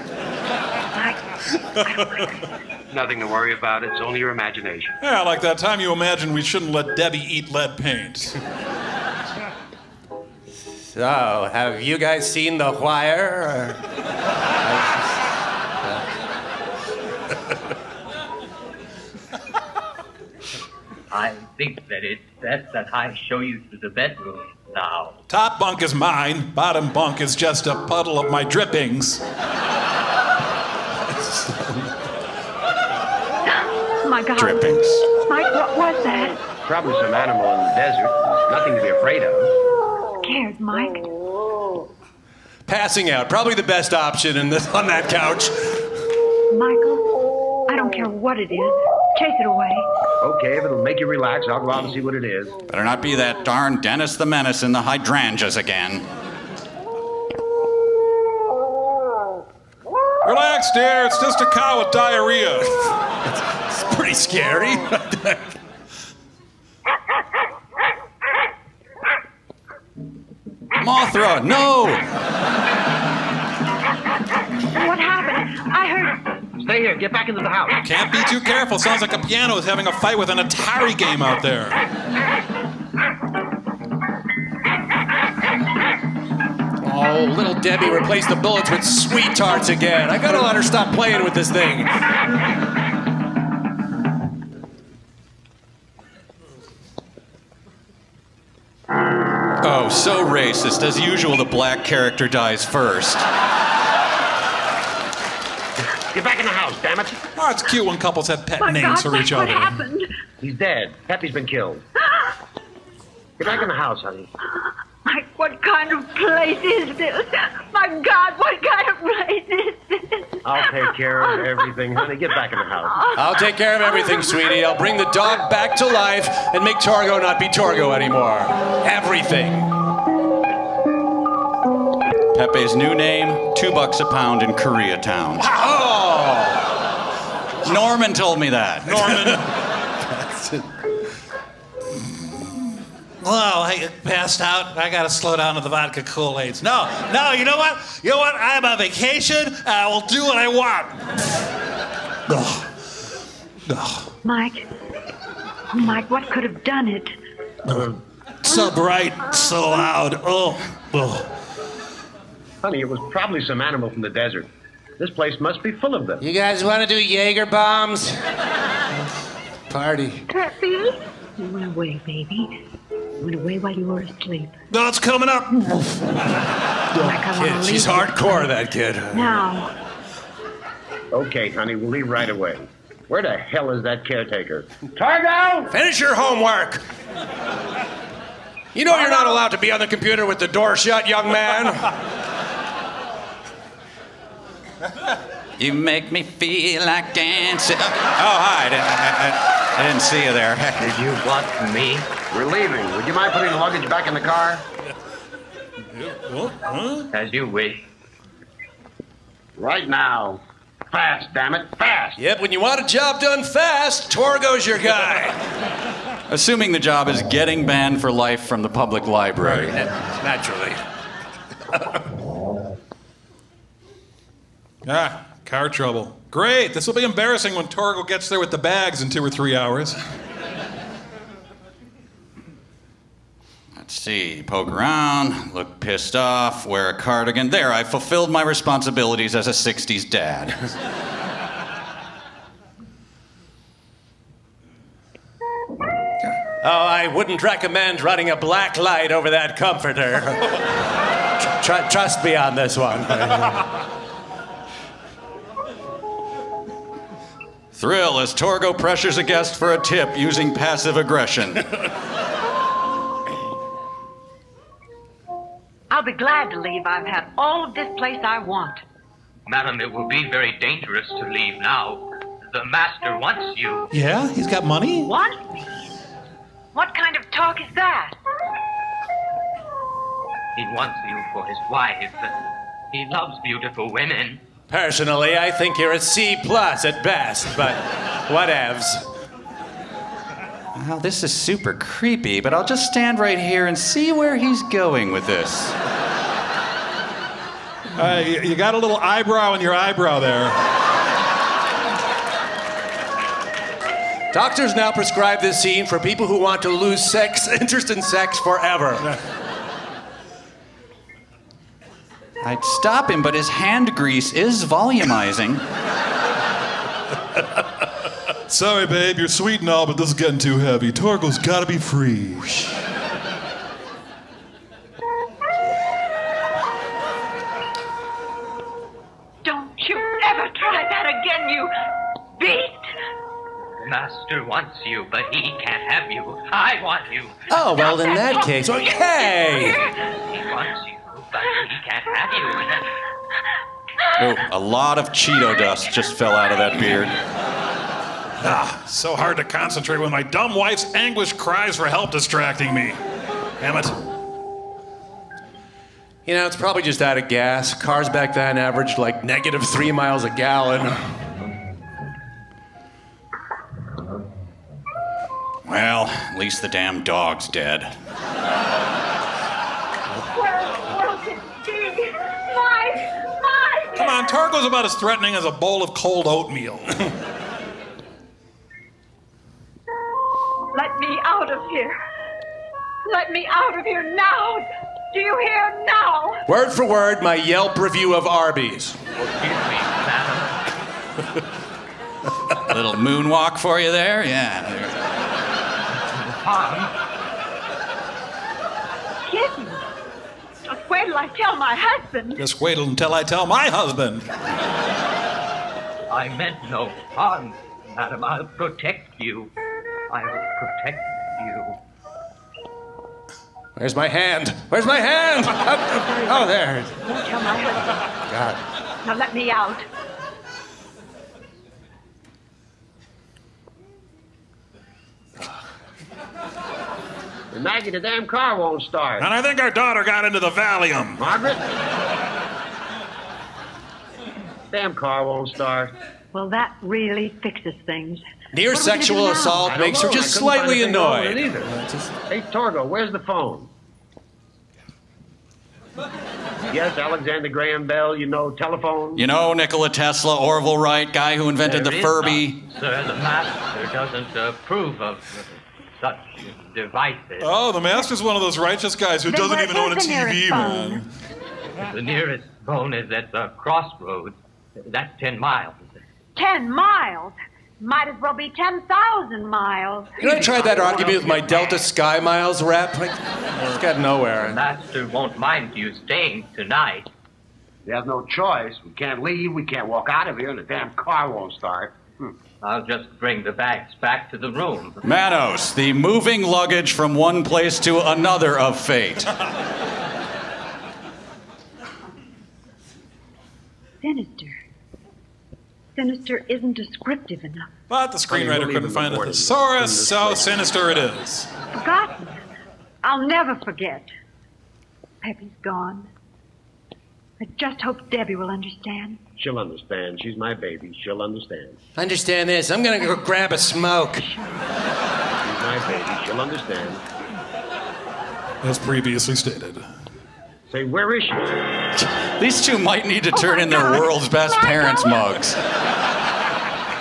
Nothing to worry about, it's only your imagination. Yeah, like that time you imagined we shouldn't let Debbie eat lead paint. So, have you guys seen The Wire? I think that it's best that I show you to the bedroom. Now. Top bunk is mine. Bottom bunk is just a puddle of my drippings. My God. Drippings. Mike, what was that? Probably some animal in the desert. Nothing to be afraid of. Scared, Mike. Passing out. Probably the best option in this, on that couch. Michael, I don't care what it is. Chase it away. Okay, if it'll make you relax, I'll go out and see what it is. Better not be that darn Dennis the Menace in the hydrangeas again. Relax, dear. It's just a cow with diarrhea. it's, it's pretty scary. Mothra, no! I heard it. Stay here. Get back into the house. Can't be too careful. Sounds like a piano is having a fight with an Atari game out there. Oh, little Debbie replaced the bullets with sweet tarts again. I gotta let her stop playing with this thing. Oh, so racist. As usual, the black character dies first. Get back in the house, damn it. Oh, it's cute when couples have pet My names God, for each other. What happened? He's dead. Peppy's been killed. Get back in the house, honey. Mike, what kind of place is this? My God, what kind of place is this? I'll take care of everything, honey. Get back in the house. I'll take care of everything, sweetie. I'll bring the dog back to life and make Torgo not be Torgo anymore. Everything. Pepe's new name, two bucks a pound in Koreatown. Oh! Norman told me that. Norman. Well, I passed out. I got to slow down to the vodka Kool-Aids. No, no, you know what? You know what? I'm on vacation, and I will do what I want. Oh. Oh. Mike. Oh, Mike, what could have done it? Uh, so bright, so loud. Oh, oh. Honey, it was probably some animal from the desert. This place must be full of them. You guys want to do Jaeger bombs? Party. Peppy? You went away, baby. You went away while you were asleep. No, it's coming up. Kid, she's hardcore, that kid. Now. Okay, honey, we'll leave right away. Where the hell is that caretaker? Torgo! Finish your homework! You know you're not allowed to be on the computer with the door shut, young man. You make me feel like dancing. Oh, hi. I didn't, I, I, I didn't see you there. Did you want me? We're leaving. Would you mind putting the luggage back in the car? Huh? As you wish. Right now. Fast, damn it. Fast. Yep, when you want a job done fast, Torgo's your guy. Assuming the job is getting banned for life from the public library. Right. Naturally. Ah, car trouble. Great, this will be embarrassing when Torgo gets there with the bags in two or three hours. Let's see, poke around, look pissed off, wear a cardigan. There, I fulfilled my responsibilities as a sixties dad. Oh, I wouldn't recommend running a black light over that comforter. Tr- trust me on this one. Thrill as Torgo pressures a guest for a tip using passive aggression. I'll be glad to leave. I've had all of this place I want. Madam, it will be very dangerous to leave now. The master wants you. Yeah? He's got money? What? What kind of talk is that? He wants you for his wife. He loves beautiful women. Personally, I think you're a C plus at best, but whatevs. Well, this is super creepy, but I'll just stand right here and see where he's going with this. Uh, you, you got a little eyebrow in your eyebrow there. Doctors now prescribe this scene for people who want to lose sex, interest in sex forever. I'd stop him, but his hand grease is volumizing. Sorry, babe, you're sweet and all, but this is getting too heavy. Torgo's gotta be free. Don't you ever try that again, you beast! Master wants you, but he can't have you. I want you. Oh, well, in that case... Well, hey! He wants you. But he can't have you. Ooh, a lot of Cheeto dust just fell out of that beard. Ah, so hard to concentrate when my dumb wife's anguish cries for help distracting me. Damn it. You know, it's probably just out of gas. Cars back then averaged like negative three miles a gallon. Well, at least the damn dog's dead. on, Torgo's about as threatening as a bowl of cold oatmeal. Let me out of here. Let me out of here now. Do you hear? Now? Word for word, my Yelp review of Arby's. Little moonwalk for you there, yeah. Um, Kitten, just wait till I tell my husband. Just wait until I tell my husband. I meant no harm, madam. I'll protect you. I will protect you. Where's my hand? Where's my hand? Oh, there. Don't tell my husband. God. Now let me out. Maggie, the damn car won't start. And I think our daughter got into the Valium. Margaret? Damn car won't start. Well, that really fixes things. Near sexual assault makes her just slightly annoyed. Hey, Torgo, where's the phone? Yes, Alexander Graham Bell, you know, telephone. You know, Nikola Tesla, Orville Wright, guy who invented the Furby. Sir, the master doesn't approve of such devices. Oh, the master's one of those righteous guys who then doesn't even own a T V, man. The nearest phone is at the crossroads. That's ten miles. Ten miles? Might as well be ten thousand miles. You know, I tried that argument with my Delta Sky Miles rep. Like, it's got nowhere. The master won't mind you staying tonight. We have no choice. We can't leave. We can't walk out of here. The damn car won't start. Hmm. I'll just bring the bags back to the room. Manos, the moving luggage from one place to another of fate. Sinister. Sinister isn't descriptive enough. But the screenwriter couldn't find a thesaurus, so sinister it is. Forgotten. I'll never forget. Peppy's gone. I just hope Debbie will understand. She'll understand. She's my baby. She'll understand. Understand this. I'm going to go grab a smoke. She's my baby. She'll understand. As previously stated. Say, where is she? These two might need to turn oh in their God. world's best my parents' God. mugs.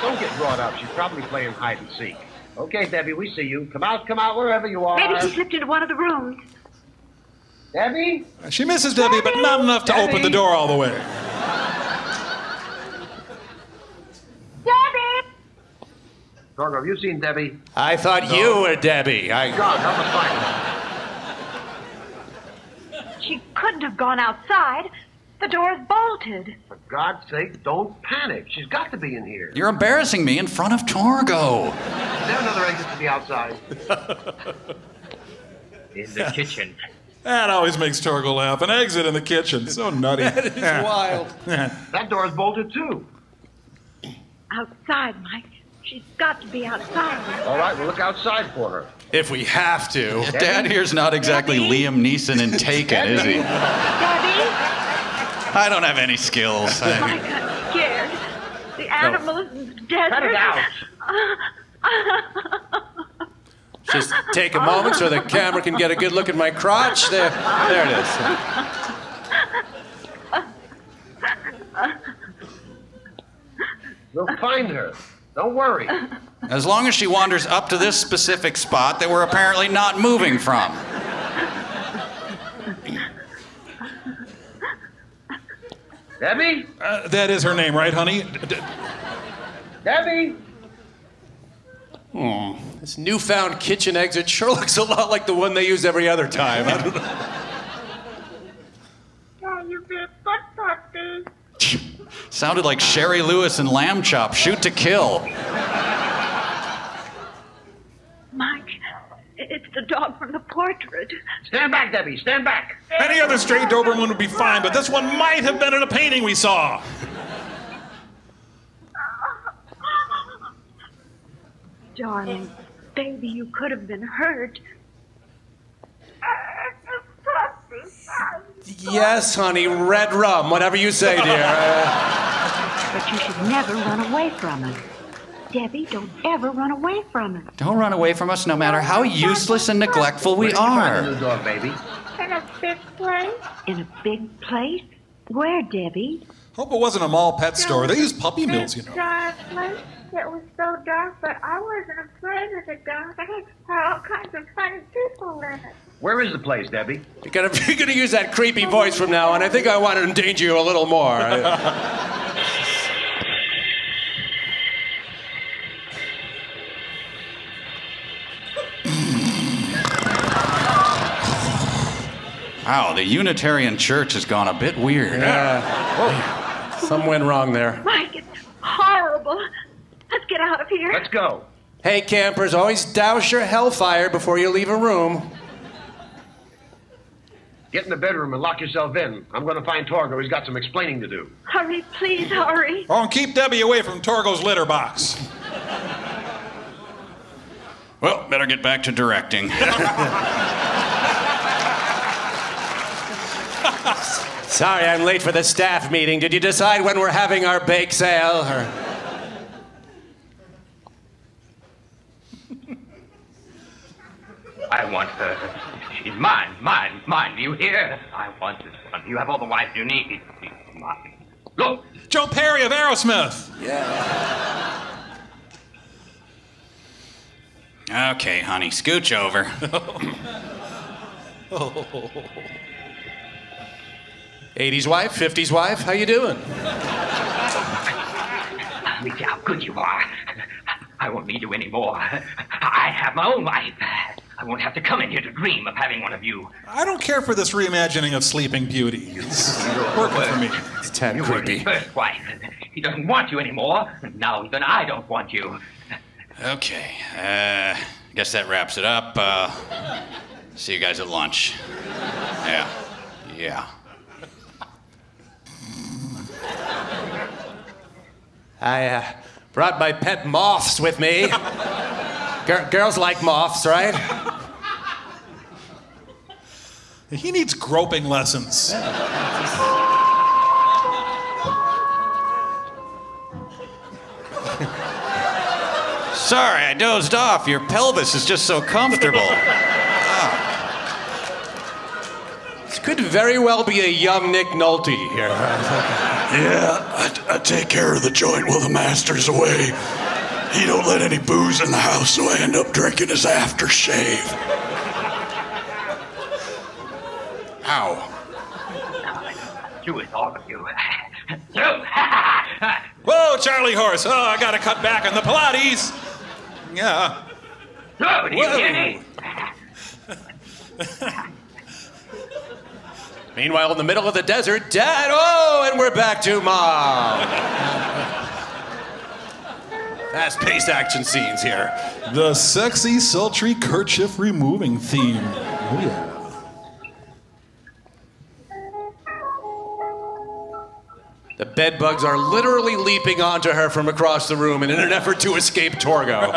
Don't get brought up. She's probably playing hide and seek. Okay, Debbie, we see you. Come out, come out, wherever you are. Maybe she slipped into one of the rooms. Debbie? She misses Debbie, Debbie, but not enough to Debbie. open the door all the way. Debbie! Torgo, have you seen Debbie? I thought no. you were Debbie. I... God, help us find her. She couldn't have gone outside. The door is bolted. For God's sake, don't panic. She's got to be in here. You're embarrassing me in front of Torgo. Is there another exit to the outside? In the kitchen. That always makes Torgo laugh. An exit in the kitchen. So nutty. That is wild. That door is bolted, too. Outside, Mike. She's got to be outside. All right, we'll look outside for her. If we have to. Debbie? Dad here's not exactly Debbie? Liam Neeson in Taken, is he? Debbie? I don't have any skills. I... Mike, I'm scared. The animal is oh. dead. Cut it out. Just take a moment so the camera can get a good look at my crotch. There, there it is. We'll find her. Don't worry. As long as she wanders up to this specific spot that we're apparently not moving from. Debbie? Uh, that is her name, right, honey? Debbie? Hmm. This newfound kitchen exit sure looks a lot like the one they use every other time. I don't know. You big butt puppy. Sounded like Sherry Lewis and Lamb Chop, Shoot to Kill. Mike, it's the dog from the portrait. Stand back, Debbie, stand back. Any other stray Doberman would be fine, but this one might have been in a painting we saw. Darling, baby, you could have been hurt. Yes, honey, red rum, whatever you say, dear. Uh... But you should never run away from it. Debbie, don't ever run away from it. Don't run away from us, no matter how useless and neglectful we are. In a big place? In a big place? Where, Debbie? Hope it wasn't a mall pet store. They use puppy mills, you know. It was so dark, but I wasn't afraid of the dark. I had all kinds of funny people in it. Where is the place, Debbie? You're gonna, you're gonna use that creepy voice from now on. I think I want to endanger you a little more. Wow, the Unitarian Church has gone a bit weird. Yeah. Something went wrong there. Mike, it's horrible. Let's get out of here. Let's go. Hey, campers, always douse your hellfire before you leave a room. Get in the bedroom and lock yourself in. I'm going to find Torgo. He's got some explaining to do. Hurry, please, hurry. Oh, and keep Debbie away from Torgo's litter box. Well, better get back to directing. Sorry, I'm late for the staff meeting. Did you decide when we're having our bake sale? Or... I want her. She's mine, mine, mine. Do you hear? I want this one. You have all the wife you need. She's mine. Look! Joe Perry of Aerosmith! Yeah. Okay, honey, scooch over. Oh. eighties wife, fifties wife, how you doing? Look how good you are. I won't need you anymore. I have my own wife. I won't have to come in here to dream of having one of you. I don't care for this reimagining of Sleeping Beauty. It's working for me. It's tad you creepy. His first wife. He doesn't want you anymore. Now even I don't want you. Okay. Uh, guess that wraps it up. Uh, see you guys at lunch. Yeah. Yeah. I uh, brought my pet moths with me. Gir girls like moths, right? He needs groping lessons. Sorry, I dozed off. Your pelvis is just so comfortable. Oh. This could very well be a young Nick Nolte here. Yeah, I, I take care of the joint while the master's away. He don't let any booze in the house, so I end up drinking his aftershave. Ow. Do it, all of you. Whoa, Charlie Horse. Oh, I gotta cut back on the Pilates. Yeah. Oh, do you hear me? Meanwhile, in the middle of the desert, Dad, oh, and we're back to Mom. Fast-paced action scenes here. The sexy, sultry kerchief removing theme. Oh, yeah. The bedbugs are literally leaping onto her from across the room in an effort to escape Torgo.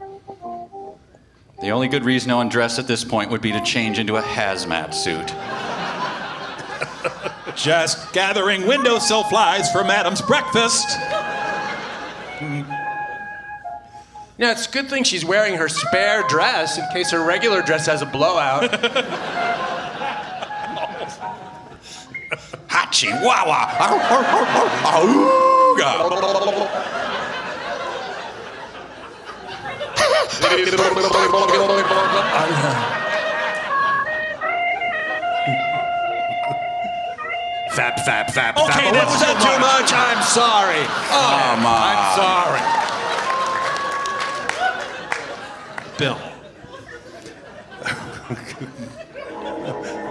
Right. The only good reason to undress at this point would be to change into a hazmat suit. Just gathering windowsill flies for Madam's breakfast. Yeah, it's a good thing she's wearing her spare dress in case her regular dress has a blowout. Ha chihuahua. Fap, fap, fap, fap. Okay, that was that too much. I'm sorry. Oh, Mom. I'm sorry. Bill.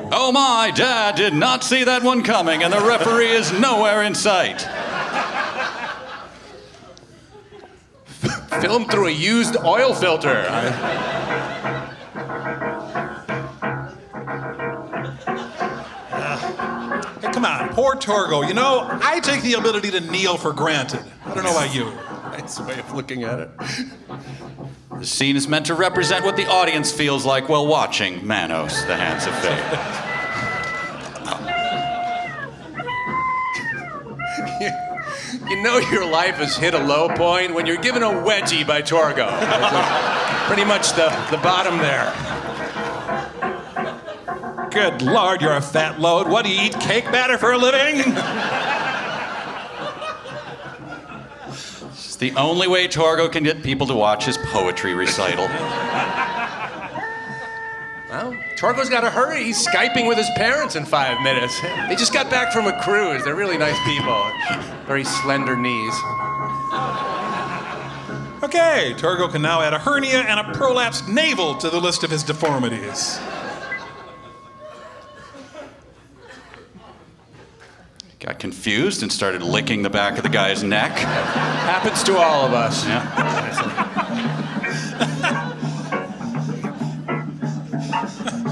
Oh, my dad did not see that one coming, and the referee is nowhere in sight. Filmed through a used oil filter. I... Come on, poor Torgo. You know, I take the ability to kneel for granted. I don't know about you. That's the way of looking at it. The scene is meant to represent what the audience feels like while watching Manos, the Hands of Fate. You know your life has hit a low point when you're given a wedgie by Torgo. Pretty much the, the bottom there. Good Lord, you're a fat load. What, do you eat cake batter for a living? It's the only way Torgo can get people to watch his poetry recital. Well, Torgo's got to hurry. He's Skyping with his parents in five minutes. They just got back from a cruise. They're really nice people. Very slender knees. Okay, Torgo can now add a hernia and a prolapsed navel to the list of his deformities. Got confused and started licking the back of the guy's neck. Happens to all of us. Yeah.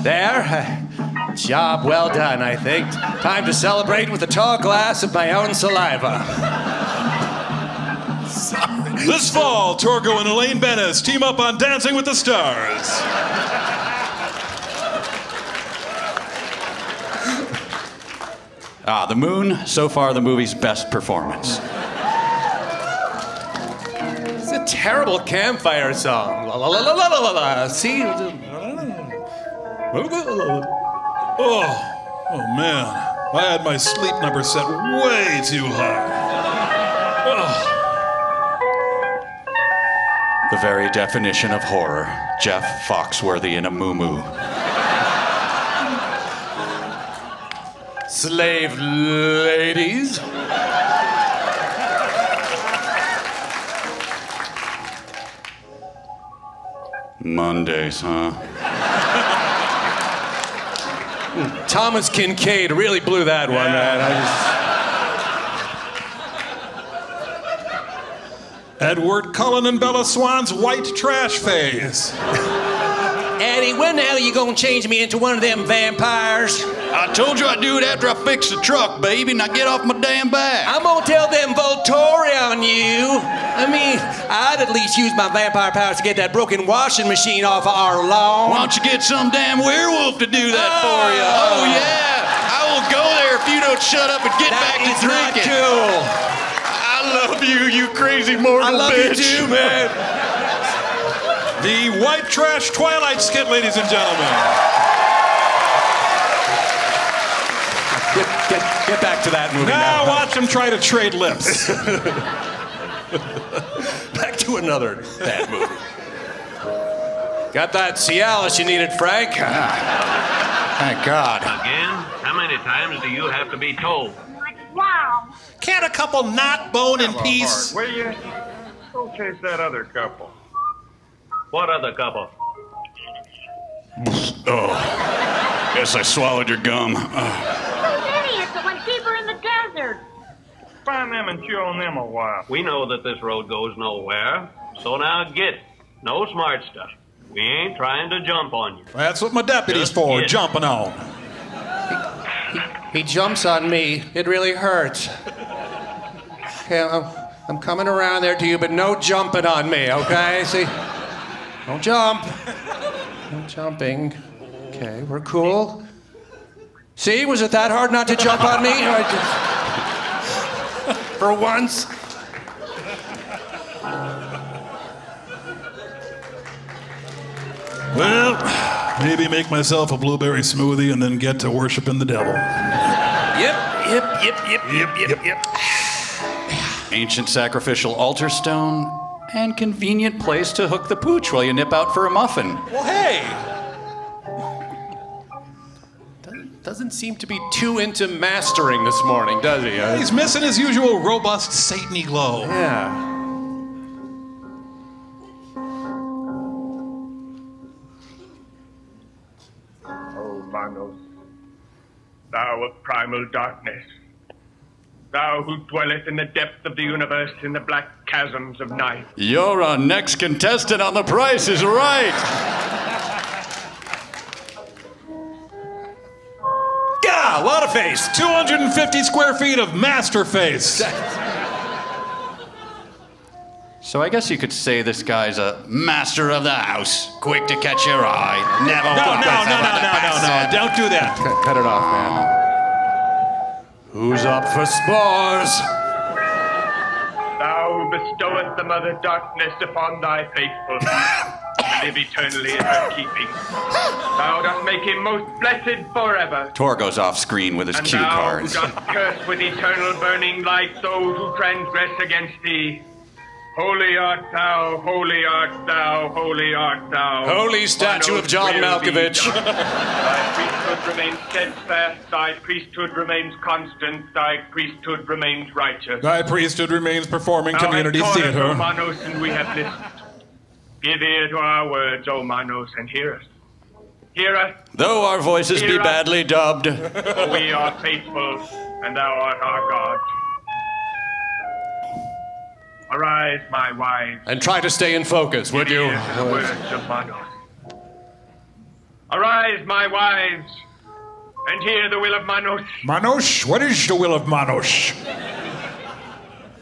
There. Job well done, I think. Time to celebrate with a tall glass of my own saliva. Sorry. This fall, Torgo and Elaine Bennis team up on Dancing with the Stars. Ah, The Moon, so far the movie's best performance. It's a terrible campfire song. La la la la la la la. See? Oh, oh man. I had my sleep number set way too high. Oh. The very definition of horror. Jeff Foxworthy in a moo-moo. Slave ladies. Mondays, huh? Thomas Kincaid really blew that one, man. I just... Edward Cullen and Bella Swan's white trash phase. Eddie, when the hell are you gonna change me into one of them vampires? I told you I'd do it after I fix the truck, baby, and I get off my damn back. I'm gonna tell them Volturi on you. I mean, I'd at least use my vampire powers to get that broken washing machine off of our lawn. Why don't you get some damn werewolf to do that oh. for you? Oh, yeah. I will go there if you don't shut up and get that back to drinking. That is not cool. I love you, you crazy mortal bitch. I love bitch. you too, man. The white trash Twilight skit, ladies and gentlemen. Get, get, get back to that movie now. Now watch them try to trade lips. Back to another bad movie. Got that Cialis you needed, Frank? Ah, thank God. Again? How many times do you have to be told? Wow. Can't a couple not bone in peace? Will you? Go chase that other couple. What other couple? Oh. Guess I swallowed your gum. Those idiots that went deeper in the desert. Find them and chew on them a while. We know that this road goes nowhere. So now get. No smart stuff. We ain't trying to jump on you. That's what my deputy's Just for, get. jumping on. He jumps on me. It really hurts. Okay, I'm, I'm coming around there to you, but no jumping on me, okay? See? Don't jump. No jumping. Okay, we're cool. See? Was it that hard not to jump on me? Just... For once. Well... Maybe make myself a blueberry smoothie and then get to worshiping the devil. Yep, yep, yep, yep, yep, yep, yep. yep. Ancient sacrificial altar stone and convenient place to hook the pooch while you nip out for a muffin. Well, hey! Doesn't seem to be too into mastering this morning, does he? Uh, He's missing his usual robust Satan-y glow. Yeah. Manos, thou of primal darkness, thou who dwellest in the depth of the universe in the black chasms of night. You're our next contestant on The Price is Right. Gah, lot of face. two hundred fifty square feet of master face. So I guess you could say this guy's a master of the house, quick to catch your eye. Never. No, no, no, no, no, no, no! Don't do that. Cut, cut it off, man. Who's up for spores? Thou bestowest the mother darkness upon thy faithful. live eternally in her keeping. Thou dost make him most blessed forever. Tor goes off screen with his and cue thou cards. Thou dost curse with eternal burning like those who transgress against thee. Holy art thou, holy art thou, holy art thou. Holy statue of John Malkovich. Thy priesthood remains steadfast, thy priesthood remains constant, thy priesthood remains righteous. Thy priesthood remains performing thou community theater. O Manos, and we have listened. Give ear to our words, O Manos, and hear us. Hear us. Though our voices hear be us. Badly dubbed. For we are faithful, and thou art our God. Arise, my wives. And try to stay in focus, would you? The words of Manos. Arise, my wives, and hear the will of Manos. Manos? What is the will of Manos?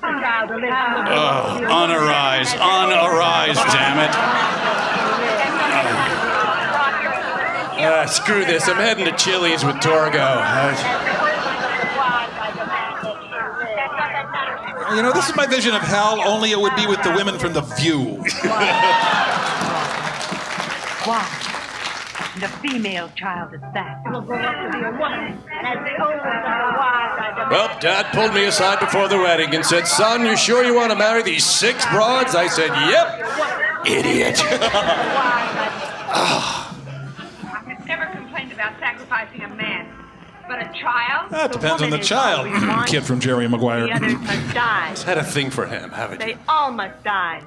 Oh, on arise, on arise, damn it. Uh, screw this, I'm heading to Chili's with Torgo. Uh, You know, this is my vision of hell, only it would be with the women from The View. Why? The female child is that. Well, Dad pulled me aside before the wedding and said, son, you sure you want to marry these six broads? I said, yep. Idiot. I have never complained about sacrificing a man. But a child? That the depends on the child. Kid from Jerry Maguire. The others must die. He's had a thing for him, haven't you? They all must die.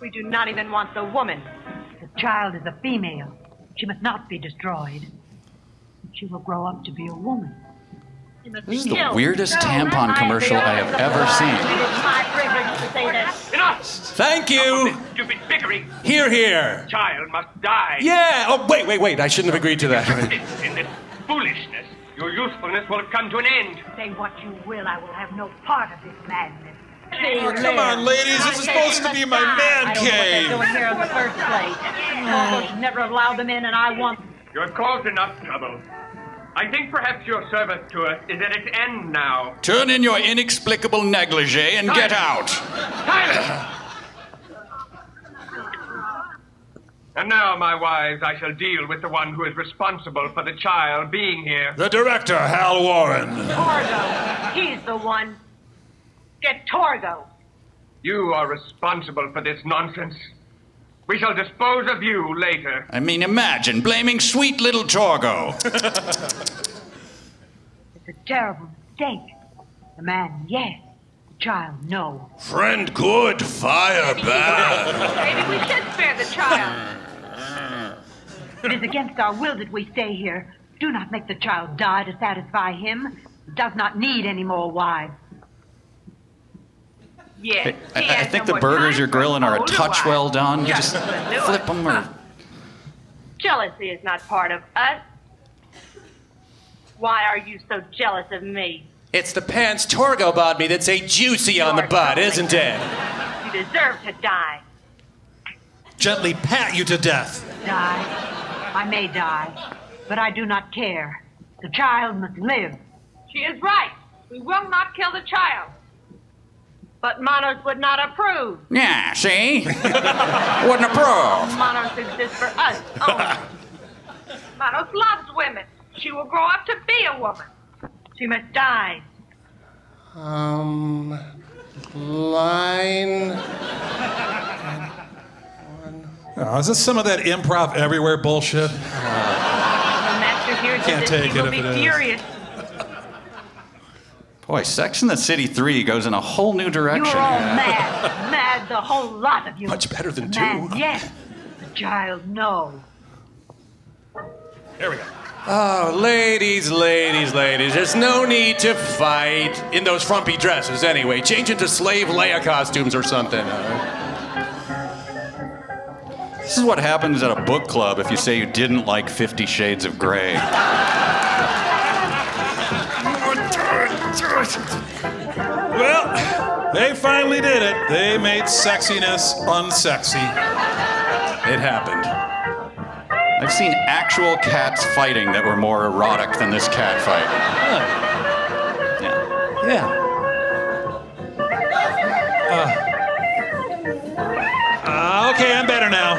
We do not even want the woman. The child is a female. She must not be destroyed. She will grow up to be a woman. This is the weirdest tampon commercial I have ever seen. It is my privilege to say that. Enough! Thank you! Stupid biggery! Here, here! Child must die. Yeah! Oh, wait, wait, wait. I shouldn't have agreed to that. In this foolishness. Your usefulness will have come to an end. Say what you will, I will have no part of this madness. Oh, come on, ladies, this is supposed to be my man cave. I don't know what they're doing here in the first place. I would never allow them in, and I want them. You have caused enough trouble. I think perhaps your service to us is at its end now. Turn in your inexplicable negligee and Silence. Get out. Silence! And now, my wives, I shall deal with the one who is responsible for the child being here. The director, Hal Warren. Torgo. He's the one. Get Torgo. You are responsible for this nonsense. We shall dispose of you later. I mean, imagine blaming sweet little Torgo. It's a terrible mistake. The man, yes. Child, no. Friend good, fire bad. Maybe we should spare the child. It is against our will that we stay here. Do not make the child die to satisfy him. He does not need any more wives. Yes. Hey, I, I think the burgers you're grilling are a touch well done. You just flip them or... Huh. Jealousy is not part of us. Why are you so jealous of me? It's the pants Torgo bought me that's a juicy You're on the butt, isn't it? You deserve to die. Gently pat you to death. Die. I may die, but I do not care. The child must live. She is right. We will not kill the child. But Manos would not approve. Yeah, see? Wouldn't approve. Manos exists for us only. Manos loves women. She will grow up to be a woman. She must die. Um, line. Oh, is this some of that improv everywhere bullshit? Oh. The master hears Can't this, take he it will be it furious. Boy, Sex and the City three goes in a whole new direction. You're all yeah. mad, mad, the whole lot of you. Much better than mad, two. Yes, the child, no. There we go. Oh, ladies, ladies, ladies, there's no need to fight in those frumpy dresses anyway. Change into slave Leia costumes or something. Right? This is what happens at a book club if you say you didn't like Fifty Shades of Grey. Well, they finally did it. They made sexiness unsexy. It happened. I've seen actual cats fighting that were more erotic than this cat fight. Huh. Yeah. Yeah. Uh. Uh, okay, I'm better now.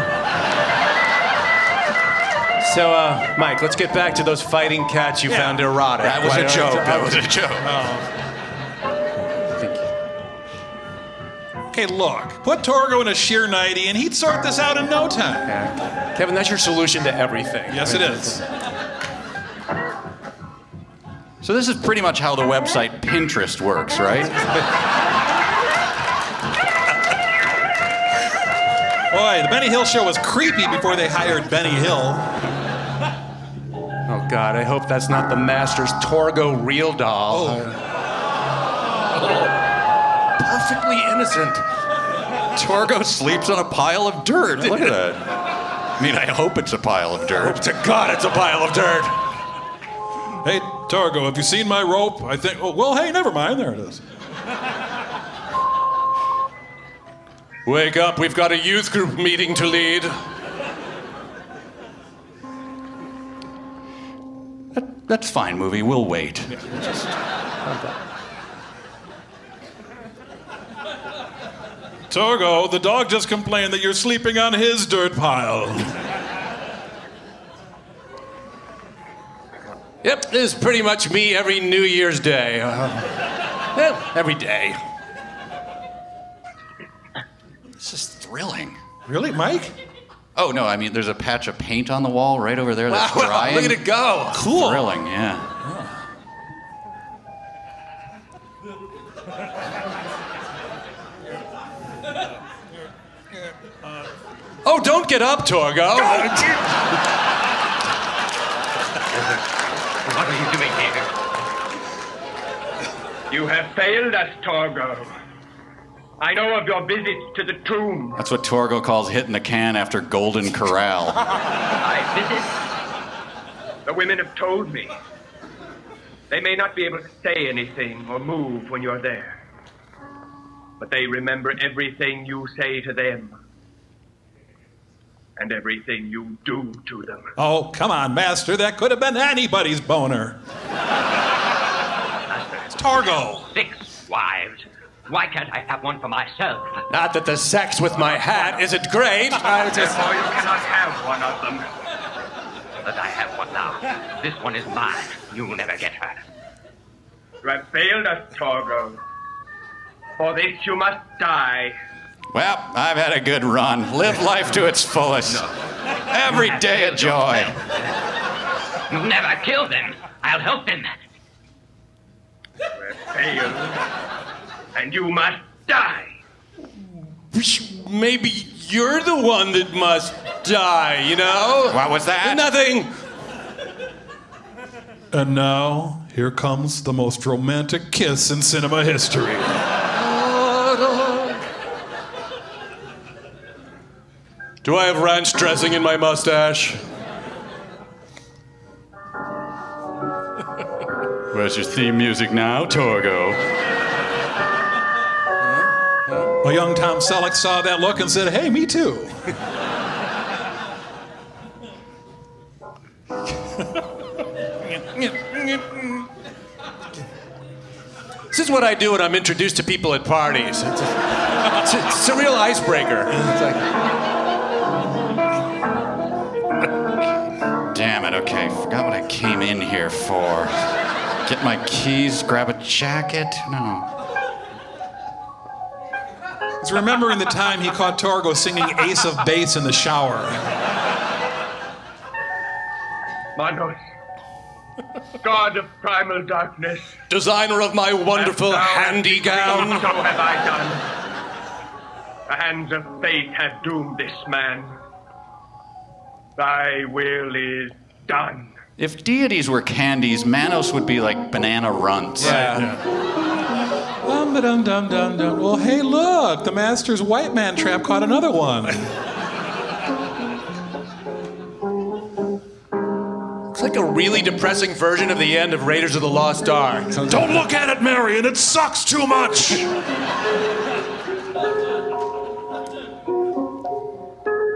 So, uh, Mike, let's get back to those fighting cats you yeah. found erotic. That was Why a joke. That was a joke. Oh. Thank you. Hey, look. Put Torgo in a sheer nightie, and he'd sort this out in no time. Yeah. Kevin, that's your solution to everything. Yes, it is. So this is pretty much how the website Pinterest works, right? Boy, the Benny Hill show was creepy before they hired Benny Hill. Oh, God, I hope that's not the master's Torgo real doll. Oh. Oh. Perfectly innocent. Torgo sleeps on a pile of dirt. Look at that. I mean, I hope it's a pile of dirt. I hope to God it's a pile of dirt. Hey, Torgo, have you seen my rope? I think, oh, well, hey, never mind. There it is. Wake up, we've got a youth group meeting to lead. That, that's fine, movie, we'll wait. Yeah, we'll just... Torgo, the dog just complained that you're sleeping on his dirt pile. Yep, this is pretty much me every New Year's Day. Uh, well, every day. This is thrilling. Really, Mike? Oh, no, I mean, there's a patch of paint on the wall right over there that's wow, drying. Wow, look at it go. Cool. Thrilling, yeah. Oh, oh don't get up, Torgo. What are you doing here? You have failed us, Torgo. I know of your visit to the tomb. That's what Torgo calls hitting the can after Golden Corral. My visits? The women have told me. They may not be able to say anything or move when you're there. But they remember everything you say to them. And everything you do to them. Oh, come on, Master. That could have been anybody's boner. It's Torgo. Six wives. Why can't I have one for myself? Not that the sex with my hat isn't great. I just... Therefore, you cannot have one of them. But I have one now. This one is mine. You'll never get her. You have failed us, Torgo. For this, you must die. Well, I've had a good run. Live life to its fullest. No. Every day a joy. You'll never kill them. I'll help them. You have failed. And you must die. Maybe you're the one that must die, you know? What was that? Nothing. And now, here comes the most romantic kiss in cinema history. Do I have ranch dressing in my mustache? Where's your theme music now, Torgo? Well, young Tom Selleck saw that look and said, hey, me too. This is what I do when I'm introduced to people at parties. It's a, it's a, it's a real icebreaker. It's like... Damn it, okay, forgot what I came in here for. Get my keys, grab a jacket, no. He's remembering the time he caught Torgo singing Ace of Base in the shower. Manos, God of primal darkness, designer of my wonderful handy gown. So have I done. The hands of fate have doomed this man. Thy will is done. If deities were candies, Manos would be like banana runts. Yeah. yeah. Dum -ba dum dum dum dum. Well, hey, look! The master's white man trap caught another one. It's like a really depressing version of the end of Raiders of the Lost Ark. Don't look at it, Marion. It sucks too much.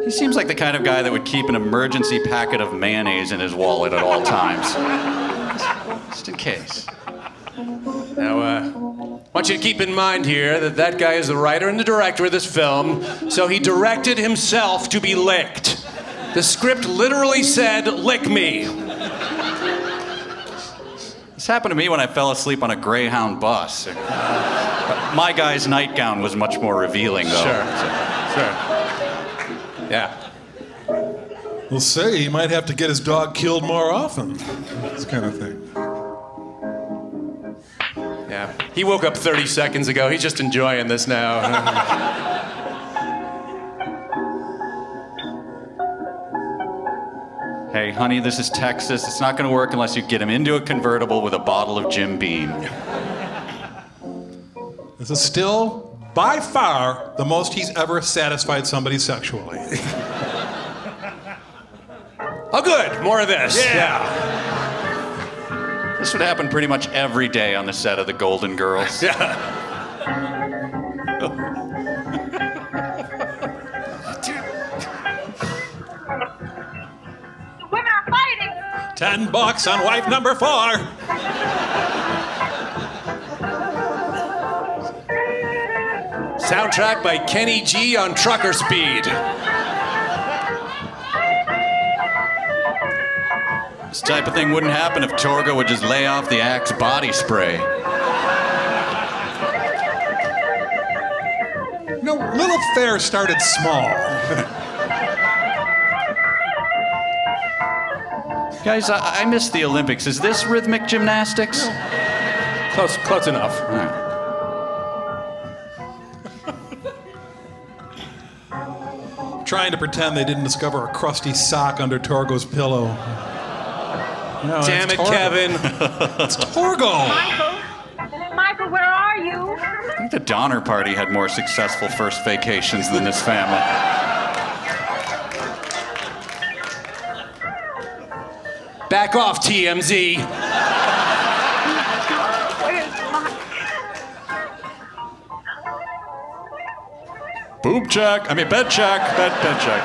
He seems like the kind of guy that would keep an emergency packet of mayonnaise in his wallet at all times, just in case. Now, uh. I want you to keep in mind here that that guy is the writer and the director of this film, so he directed himself to be licked. The script literally said, lick me. This happened to me when I fell asleep on a Greyhound bus. My guy's nightgown was much more revealing, though. Sure, sure, sure. Yeah. We'll say he might have to get his dog killed more often. This kind of thing. Yeah. He woke up thirty seconds ago. He's just enjoying this now. Hey, honey, this is Texas. It's not going to work unless you get him into a convertible with a bottle of Jim Beam. This is still, by far, the most he's ever satisfied somebody sexually. Oh, good. More of this. Yeah. yeah. This would happen pretty much every day on the set of The Golden Girls. Yeah. Ten bucks on wife number four. Soundtrack by Kenny G on Trucker Speed. This type of thing wouldn't happen if Torgo would just lay off the Axe body spray. No, Little Fair started small. Guys, I, I missed the Olympics. Is this rhythmic gymnastics? No. Close, close enough. All right. Trying to pretend they didn't discover a crusty sock under Torgo's pillow. No, Damn it, Torgo. Kevin. It's Torgo. Michael, Michael, where are you? I think the Donner Party had more successful first vacations than this family. Back off, T M Z. Boob check. I mean, bed check. Bed, bed check.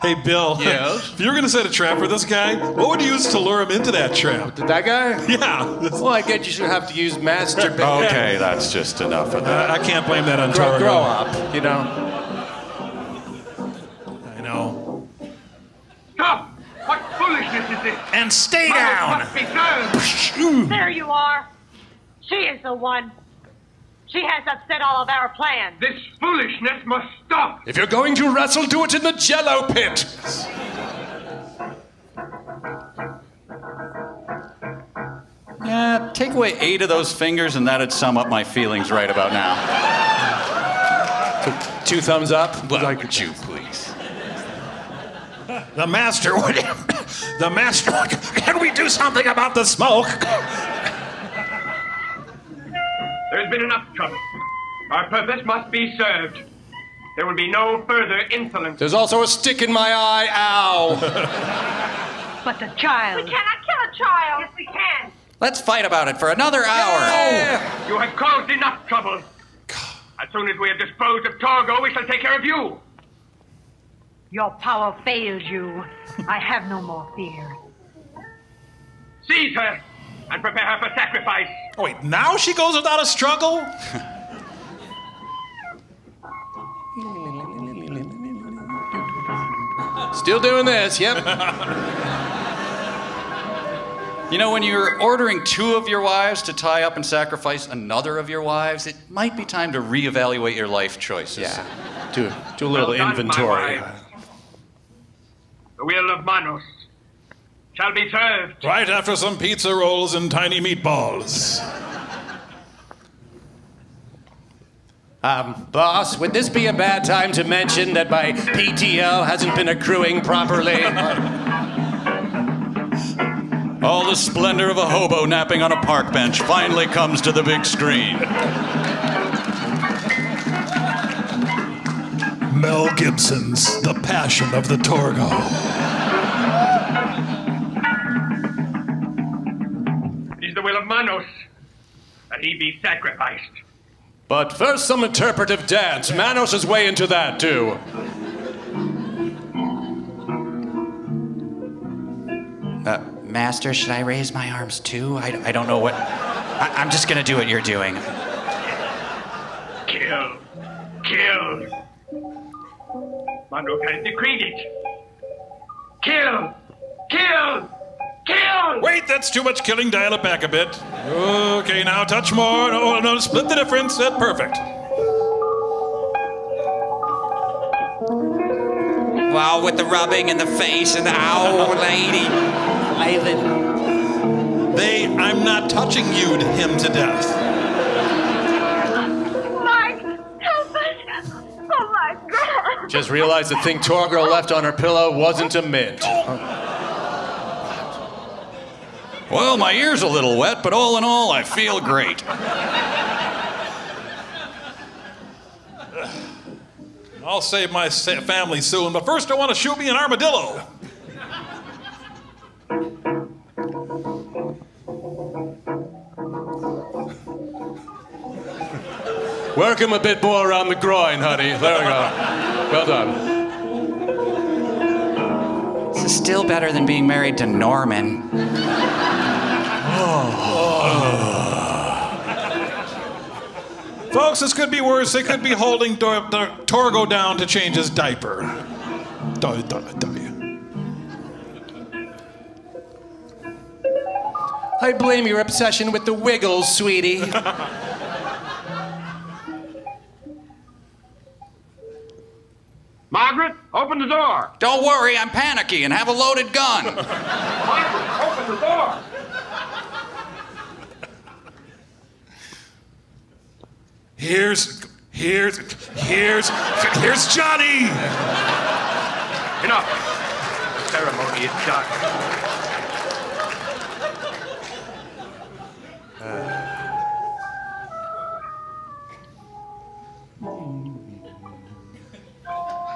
Hey, Bill. Yes? If you were going to set a trap for this guy, what would you use to lure him into that trap? That guy? Yeah. Well, I guess you should have to use masturbation. Okay, that's just enough of that. Uh, I can't blame that on Torgo. Grow up, you know. Stop! What foolishness is this? And stay down! There you are. She is the one. She has upset all of our plans. This foolishness must stop. If you're going to wrestle, do it in the Jello pit. Yeah, take away eight of those fingers, and that'd sum up my feelings right about now. So, two thumbs up. Well, like would you please? The master would... The master would... Can we do something about the smoke? There's been enough trouble. Our purpose must be served. There will be no further insolence. There's also a stick in my eye. Ow! But the child... We cannot kill a child. Yes, we can. Let's fight about it for another hour. Yeah. You have caused enough trouble. As soon as we have disposed of Torgo, we shall take care of you. Your power fails you. I have no more fear. Seize her and prepare her for sacrifice. Oh, wait, now she goes without a struggle? Still doing this, yep. You know, when you're ordering two of your wives to tie up and sacrifice another of your wives, it might be time to reevaluate your life choices. Yeah, do, do a little well done, inventory. The will of Manos shall be served. Right after some pizza rolls and tiny meatballs. Um, boss, would this be a bad time to mention that my P T O hasn't been accruing properly? All the splendor of a hobo napping on a park bench finally comes to the big screen. Mel Gibson's The Passion of the Torgo. It is the will of Manos that he be sacrificed. But first, some interpretive dance. Manos is way into that, too. Uh, Master, should I raise my arms, too? I, I don't know what... I, I'm just gonna do what you're doing. Kill. Kill. Mondo has decreed it. Kill. Kill. Kill. Wait, that's too much killing. Dial it back a bit. Okay, now touch more. No, no, split the difference. That's perfect. Wow, with the rubbing and the face and the owl lady. Island. They, I'm not touching you to him to death. Mike, help us. Oh my God. Just realized the thing Torgo left on her pillow wasn't a mint. Well, my ear's a little wet, but all in all, I feel great. I'll save my family soon, but first I want to shoot me an armadillo. Work him a bit more around the groin, honey. There we go. Well done. This is still better than being married to Norman. Oh. Oh. Folks, this could be worse. They could be holding Tor- Tor- Torgo down to change his diaper. Die, die, die. I blame your obsession with the Wiggles, sweetie. Margaret, open the door. Don't worry, I'm panicky and have a loaded gun. Margaret, open the door. Here's, here's, here's, here's Johnny! Enough. The ceremony is done. Uh,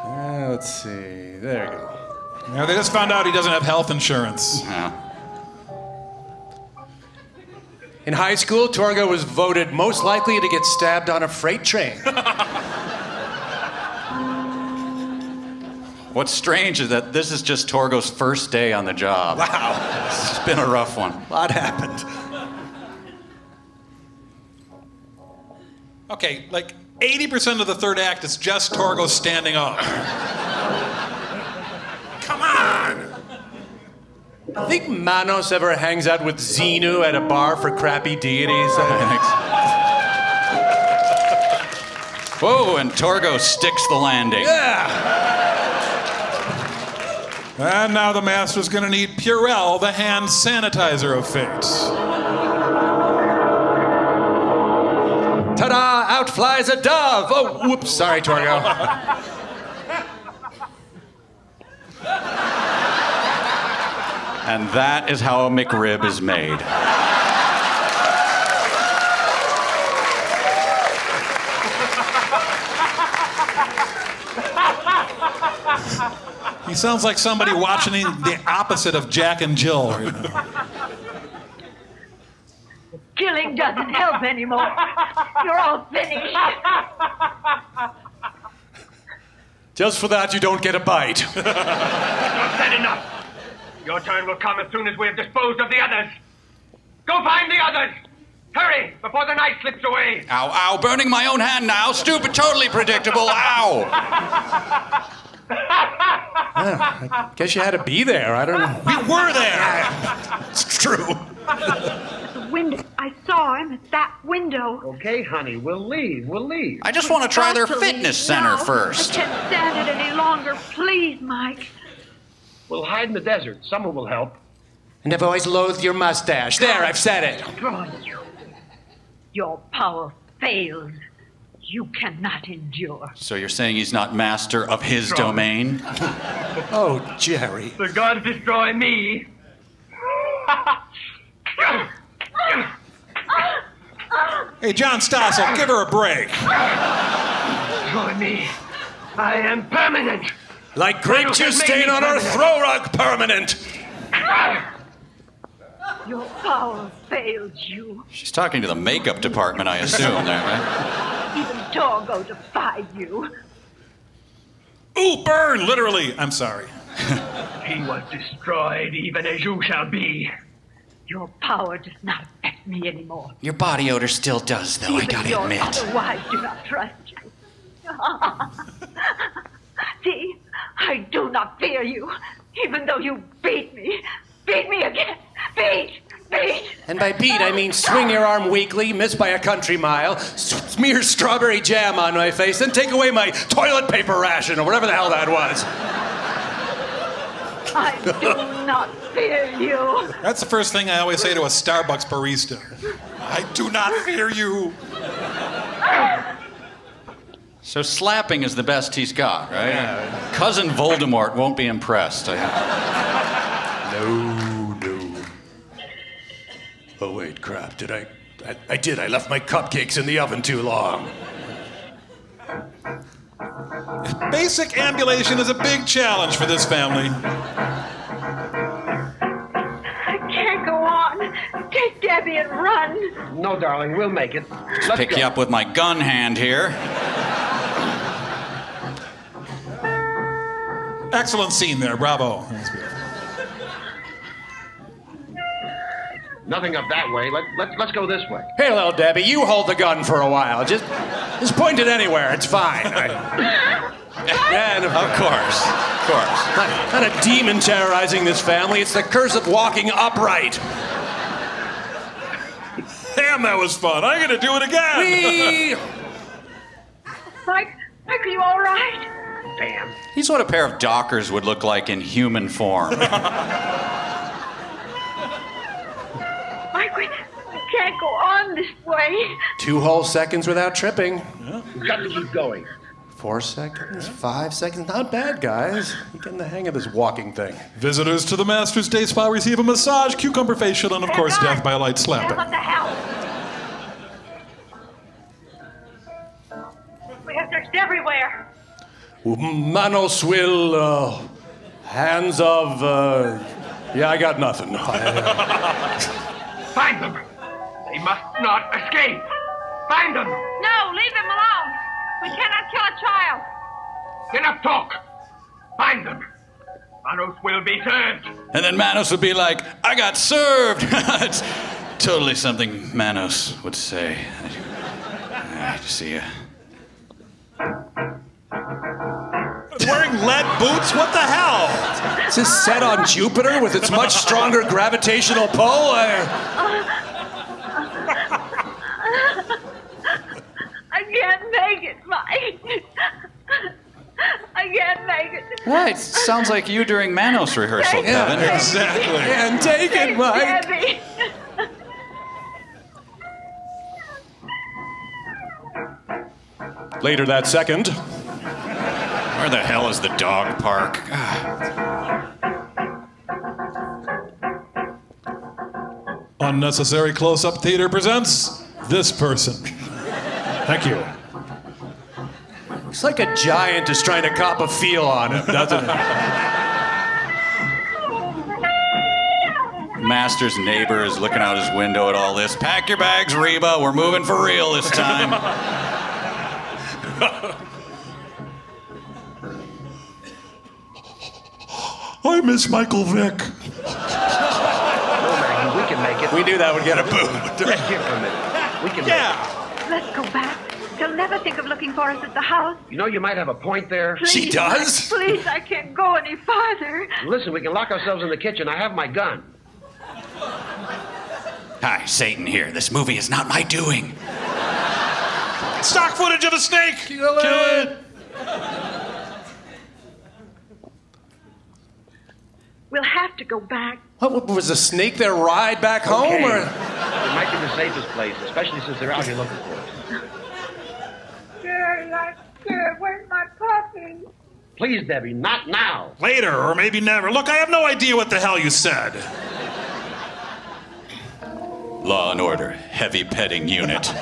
uh, let's see, there we go. You know, they just found out he doesn't have health insurance. Yeah. In high school, Torgo was voted most likely to get stabbed on a freight train. What's strange is that this is just Torgo's first day on the job. Wow. This has been a rough one. A lot happened. Okay, like eighty percent of the third act is just Torgo standing up. Come on! I think Manos ever hangs out with Xenu at a bar for crappy deities. Whoa, and Torgo sticks the landing. Yeah! And now the master's gonna need Purell, the hand sanitizer of fate. Ta-da! Out flies a dove! Oh, whoops, sorry, Torgo. And that is how a McRib is made. He sounds like somebody watching the opposite of Jack and Jill right now. Killing doesn't help anymore. You're all finished. Just for that, you don't get a bite. That's not enough. Your turn will come as soon as we have disposed of the others. Go find the others! Hurry, before the night slips away! Ow, ow, burning my own hand now. Stupid, totally predictable, ow! I guess you had to be there, I don't know. We were there! It's true. The window, I saw him at that window. Okay, honey, we'll leave, we'll leave. I just want to try their fitness center first. I can't stand it any longer, please, Mike. We'll hide in the desert. Someone will help. And I've always loathed your mustache. There, I've said it. Destroy you. Your power fails. You cannot endure. So you're saying he's not master of his destroy. domain? Oh, Jerry. The gods destroy me. Hey, John Stossel, give her a break. Destroy me. I am permanent. Like grape juice stain on our throw rug permanent. Your power fails you. She's talking to the makeup department, I assume, there, right? Even Torgo defies you. Ooh, burn, literally. I'm sorry. He was destroyed even as you shall be. Your power does not affect me anymore. Your body odor still does, though, even I gotta admit. Otherwise do not trust you. See, I do not fear you, even though you beat me. Beat me again. Beat. Beat. And by beat, I mean swing your arm weakly, miss by a country mile, smear strawberry jam on my face, then take away my toilet paper ration or whatever the hell that was. I do not fear you. That's the first thing I always say to a Starbucks barista. I do not fear you. So slapping is the best he's got, right? Yeah. Cousin Voldemort won't be impressed. No, no. Oh, wait, crap. Did I, I... I did. I left my cupcakes in the oven too long. Basic ambulation is a big challenge for this family. I can't go on. Take Debbie and run. No, darling. We'll make it. Let's pick go. you up with my gun hand here. Excellent scene there, bravo. Nothing up that way. Let, let, let's go this way. Hey, little Debbie, you hold the gun for a while. Just, just point it anywhere. It's fine. I... and of, of course, of course. Not, not a demon terrorizing this family. It's the curse of walking upright. Damn, that was fun. I'm gonna do it again. Whee! Mike, Mike, are you all right? Damn. He's what a pair of dockers would look like in human form. Mike, we, we can't go on this way. Two whole seconds without tripping. Yeah. We've got to keep going. Four seconds, five seconds. Not bad, guys. I'm getting the hang of this walking thing. Visitors to the Masters Day Spa receive a massage, cucumber facial, and, of hey, course, God. death by a light slapping. What the hell? We have searched everywhere. Manos will, uh, hands of, uh, yeah, I got nothing. Find them. They must not escape. Find them. No, leave them alone. We cannot kill a child. Enough talk. Find them. Manos will be served. And then Manos would be like, I got served. It's totally something Manos would say. I just see you. Wearing lead boots? What the hell? Is this set on Jupiter with its much stronger gravitational pull? I can't make it, Mike. I can't make it. Right. It sounds like you during Manos rehearsal, take Kevin. It, exactly. And take, take it, Mike. Debbie. Later that second. Where the hell is the dog park? Unnecessary Close-Up Theater presents This Person. Thank you. It's like a giant is trying to cop a feel on him, doesn't it? Master's neighbor is looking out his window at all this. Pack your bags, Reba. We're moving for real this time. I miss Michael Vick. We can make it. We knew that would get a boo. We can yeah. make it. Let's go back. They'll never think of looking for us at the house. You know, you might have a point there. Please, she does? Mike, please, I can't go any farther. Listen, we can lock ourselves in the kitchen. I have my gun. Hi, Satan here. This movie is not my doing. Stock footage of a snake. Kill it. Kill it. We'll have to go back. What, was the snake their ride back okay. home? Or? It might be the safest place, especially since they're out here looking for us. Dear, like, dear, where's my puppy? Please, Debbie, not now. Later, or maybe never. Look, I have no idea what the hell you said. Law and Order, heavy petting unit.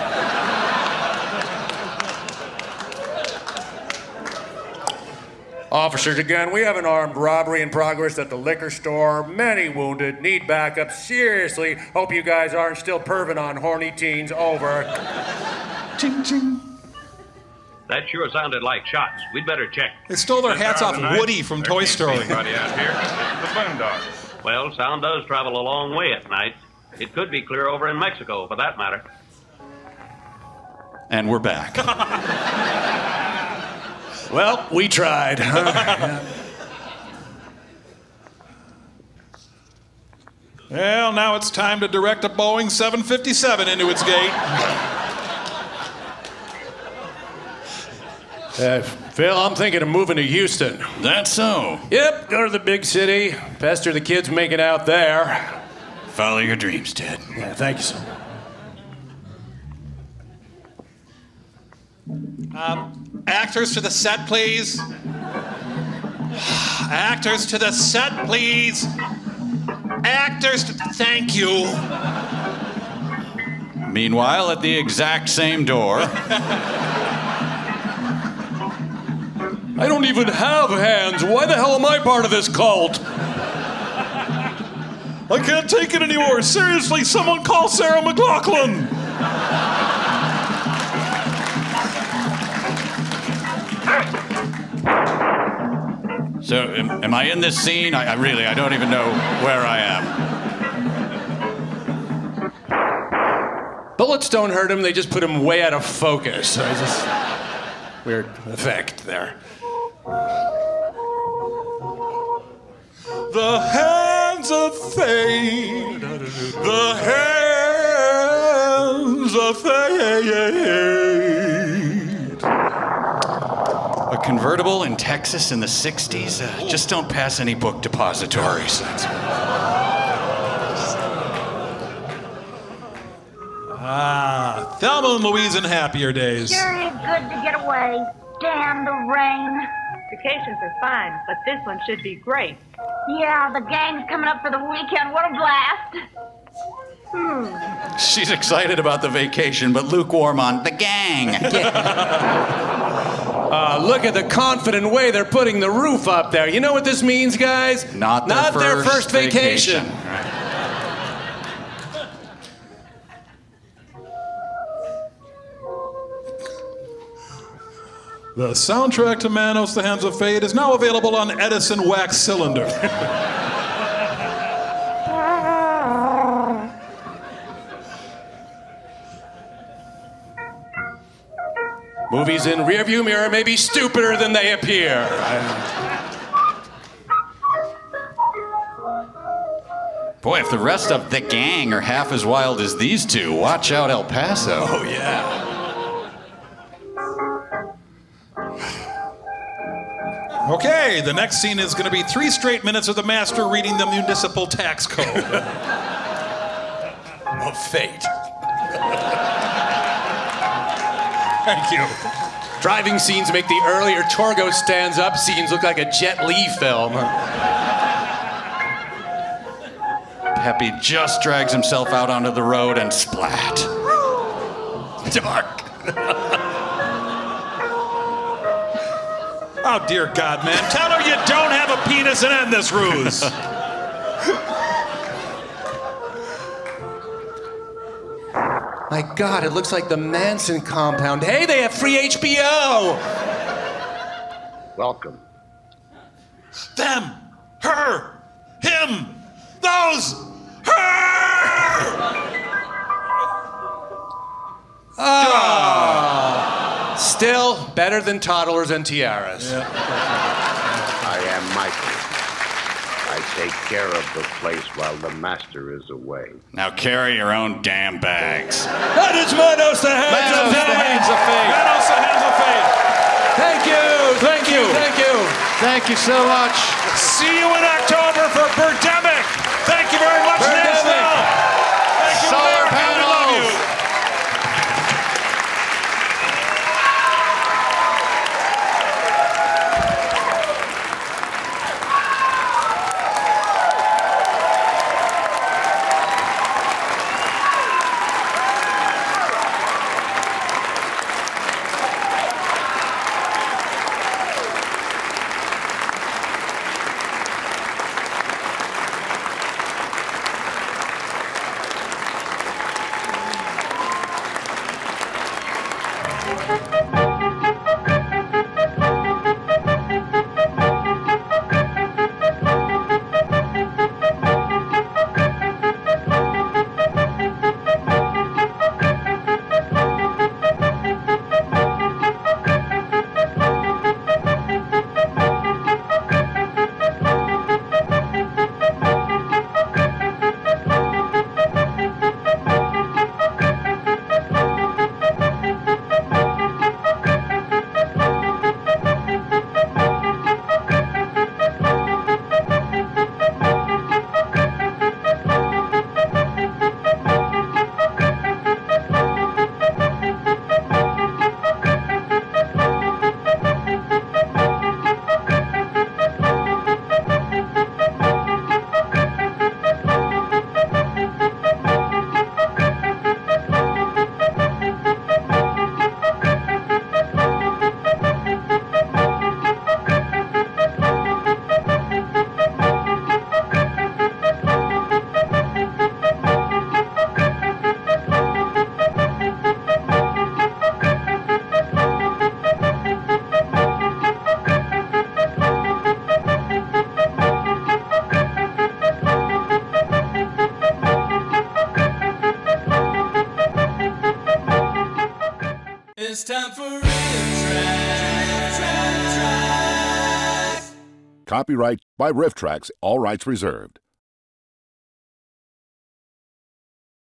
Officers, again, we have an armed robbery in progress at the liquor store. Many wounded, need backup. Seriously, hope you guys aren't still perving on horny teens. Over. Ching, ching. That sure sounded like shots. We'd better check. They stole their hats off Woody from Toy Story. Everybody out here. It's the boondocks. Well, sound does travel a long way at night. It could be clear over in Mexico, for that matter. And we're back. Well, we tried. Huh? Yeah. Well, now it's time to direct a Boeing seven fifty-seven into its gate. Uh, Phil, I'm thinking of moving to Houston. That's so? Yep, go to the big city, pester the kids making out there. Follow your dreams, Ted. Yeah, thank you, sir. Um, actors to the set, please. Actors to the set, please. Actors to... Thank you. Meanwhile, at the exact same door... I don't even have hands. Why the hell am I part of this cult? I can't take it anymore. Seriously, someone call Sarah McLachlan. So, am, am I in this scene? I, I really, I don't even know where I am. Bullets don't hurt him. They just put him way out of focus. So it's just weird effect there. The hands of fate, the hands of fate. A convertible in Texas in the sixties. Uh, just don't pass any book depositories. Ah, Thelma and Louise in happier days. Sure is good to get away. Damn the rain. Vacations are fine, but this one should be great. Yeah, the gang's coming up for the weekend. What a blast. Hmm. She's excited about the vacation, but lukewarm on the gang. uh, look at the confident way they're putting the roof up there. You know what this means, guys? Not their, Not first, their first vacation. vacation. Right. The soundtrack to Manos, The Hands of Fate is now available on Edison Wax Cylinder. Movies in rearview mirror may be stupider than they appear. Boy, if the rest of the gang are half as wild as these two, watch out, El Paso. Oh, yeah. Okay, the next scene is going to be three straight minutes of the master reading the municipal tax code. Of fate. Thank you. Driving scenes make the earlier Torgo stands up scenes look like a Jet Li film. Peppy just drags himself out onto the road and splat. Dark. Oh, dear God, man. Tell her you don't have a penis and end this ruse. My God, it looks like the Manson compound. Hey, they have free H B O! Welcome. Them. Her. Him. Those. Her! Oh. Oh. Still better than toddlers and tiaras. Yeah. I am Michael. I take care of the place while the master is away. Now carry your own damn bags. That is Manos, the hands Manos, of fate. The hands of fate. Manos, the hands of fate. Thank you. Thank, thank you. Thank you. Thank you so much. See you in October for Birdemic. Thank you very much, Birdemic. Nashville. Thank you, Solar America. We love you. It's time for RiffTrax. Copyright by RiffTrax. All rights reserved.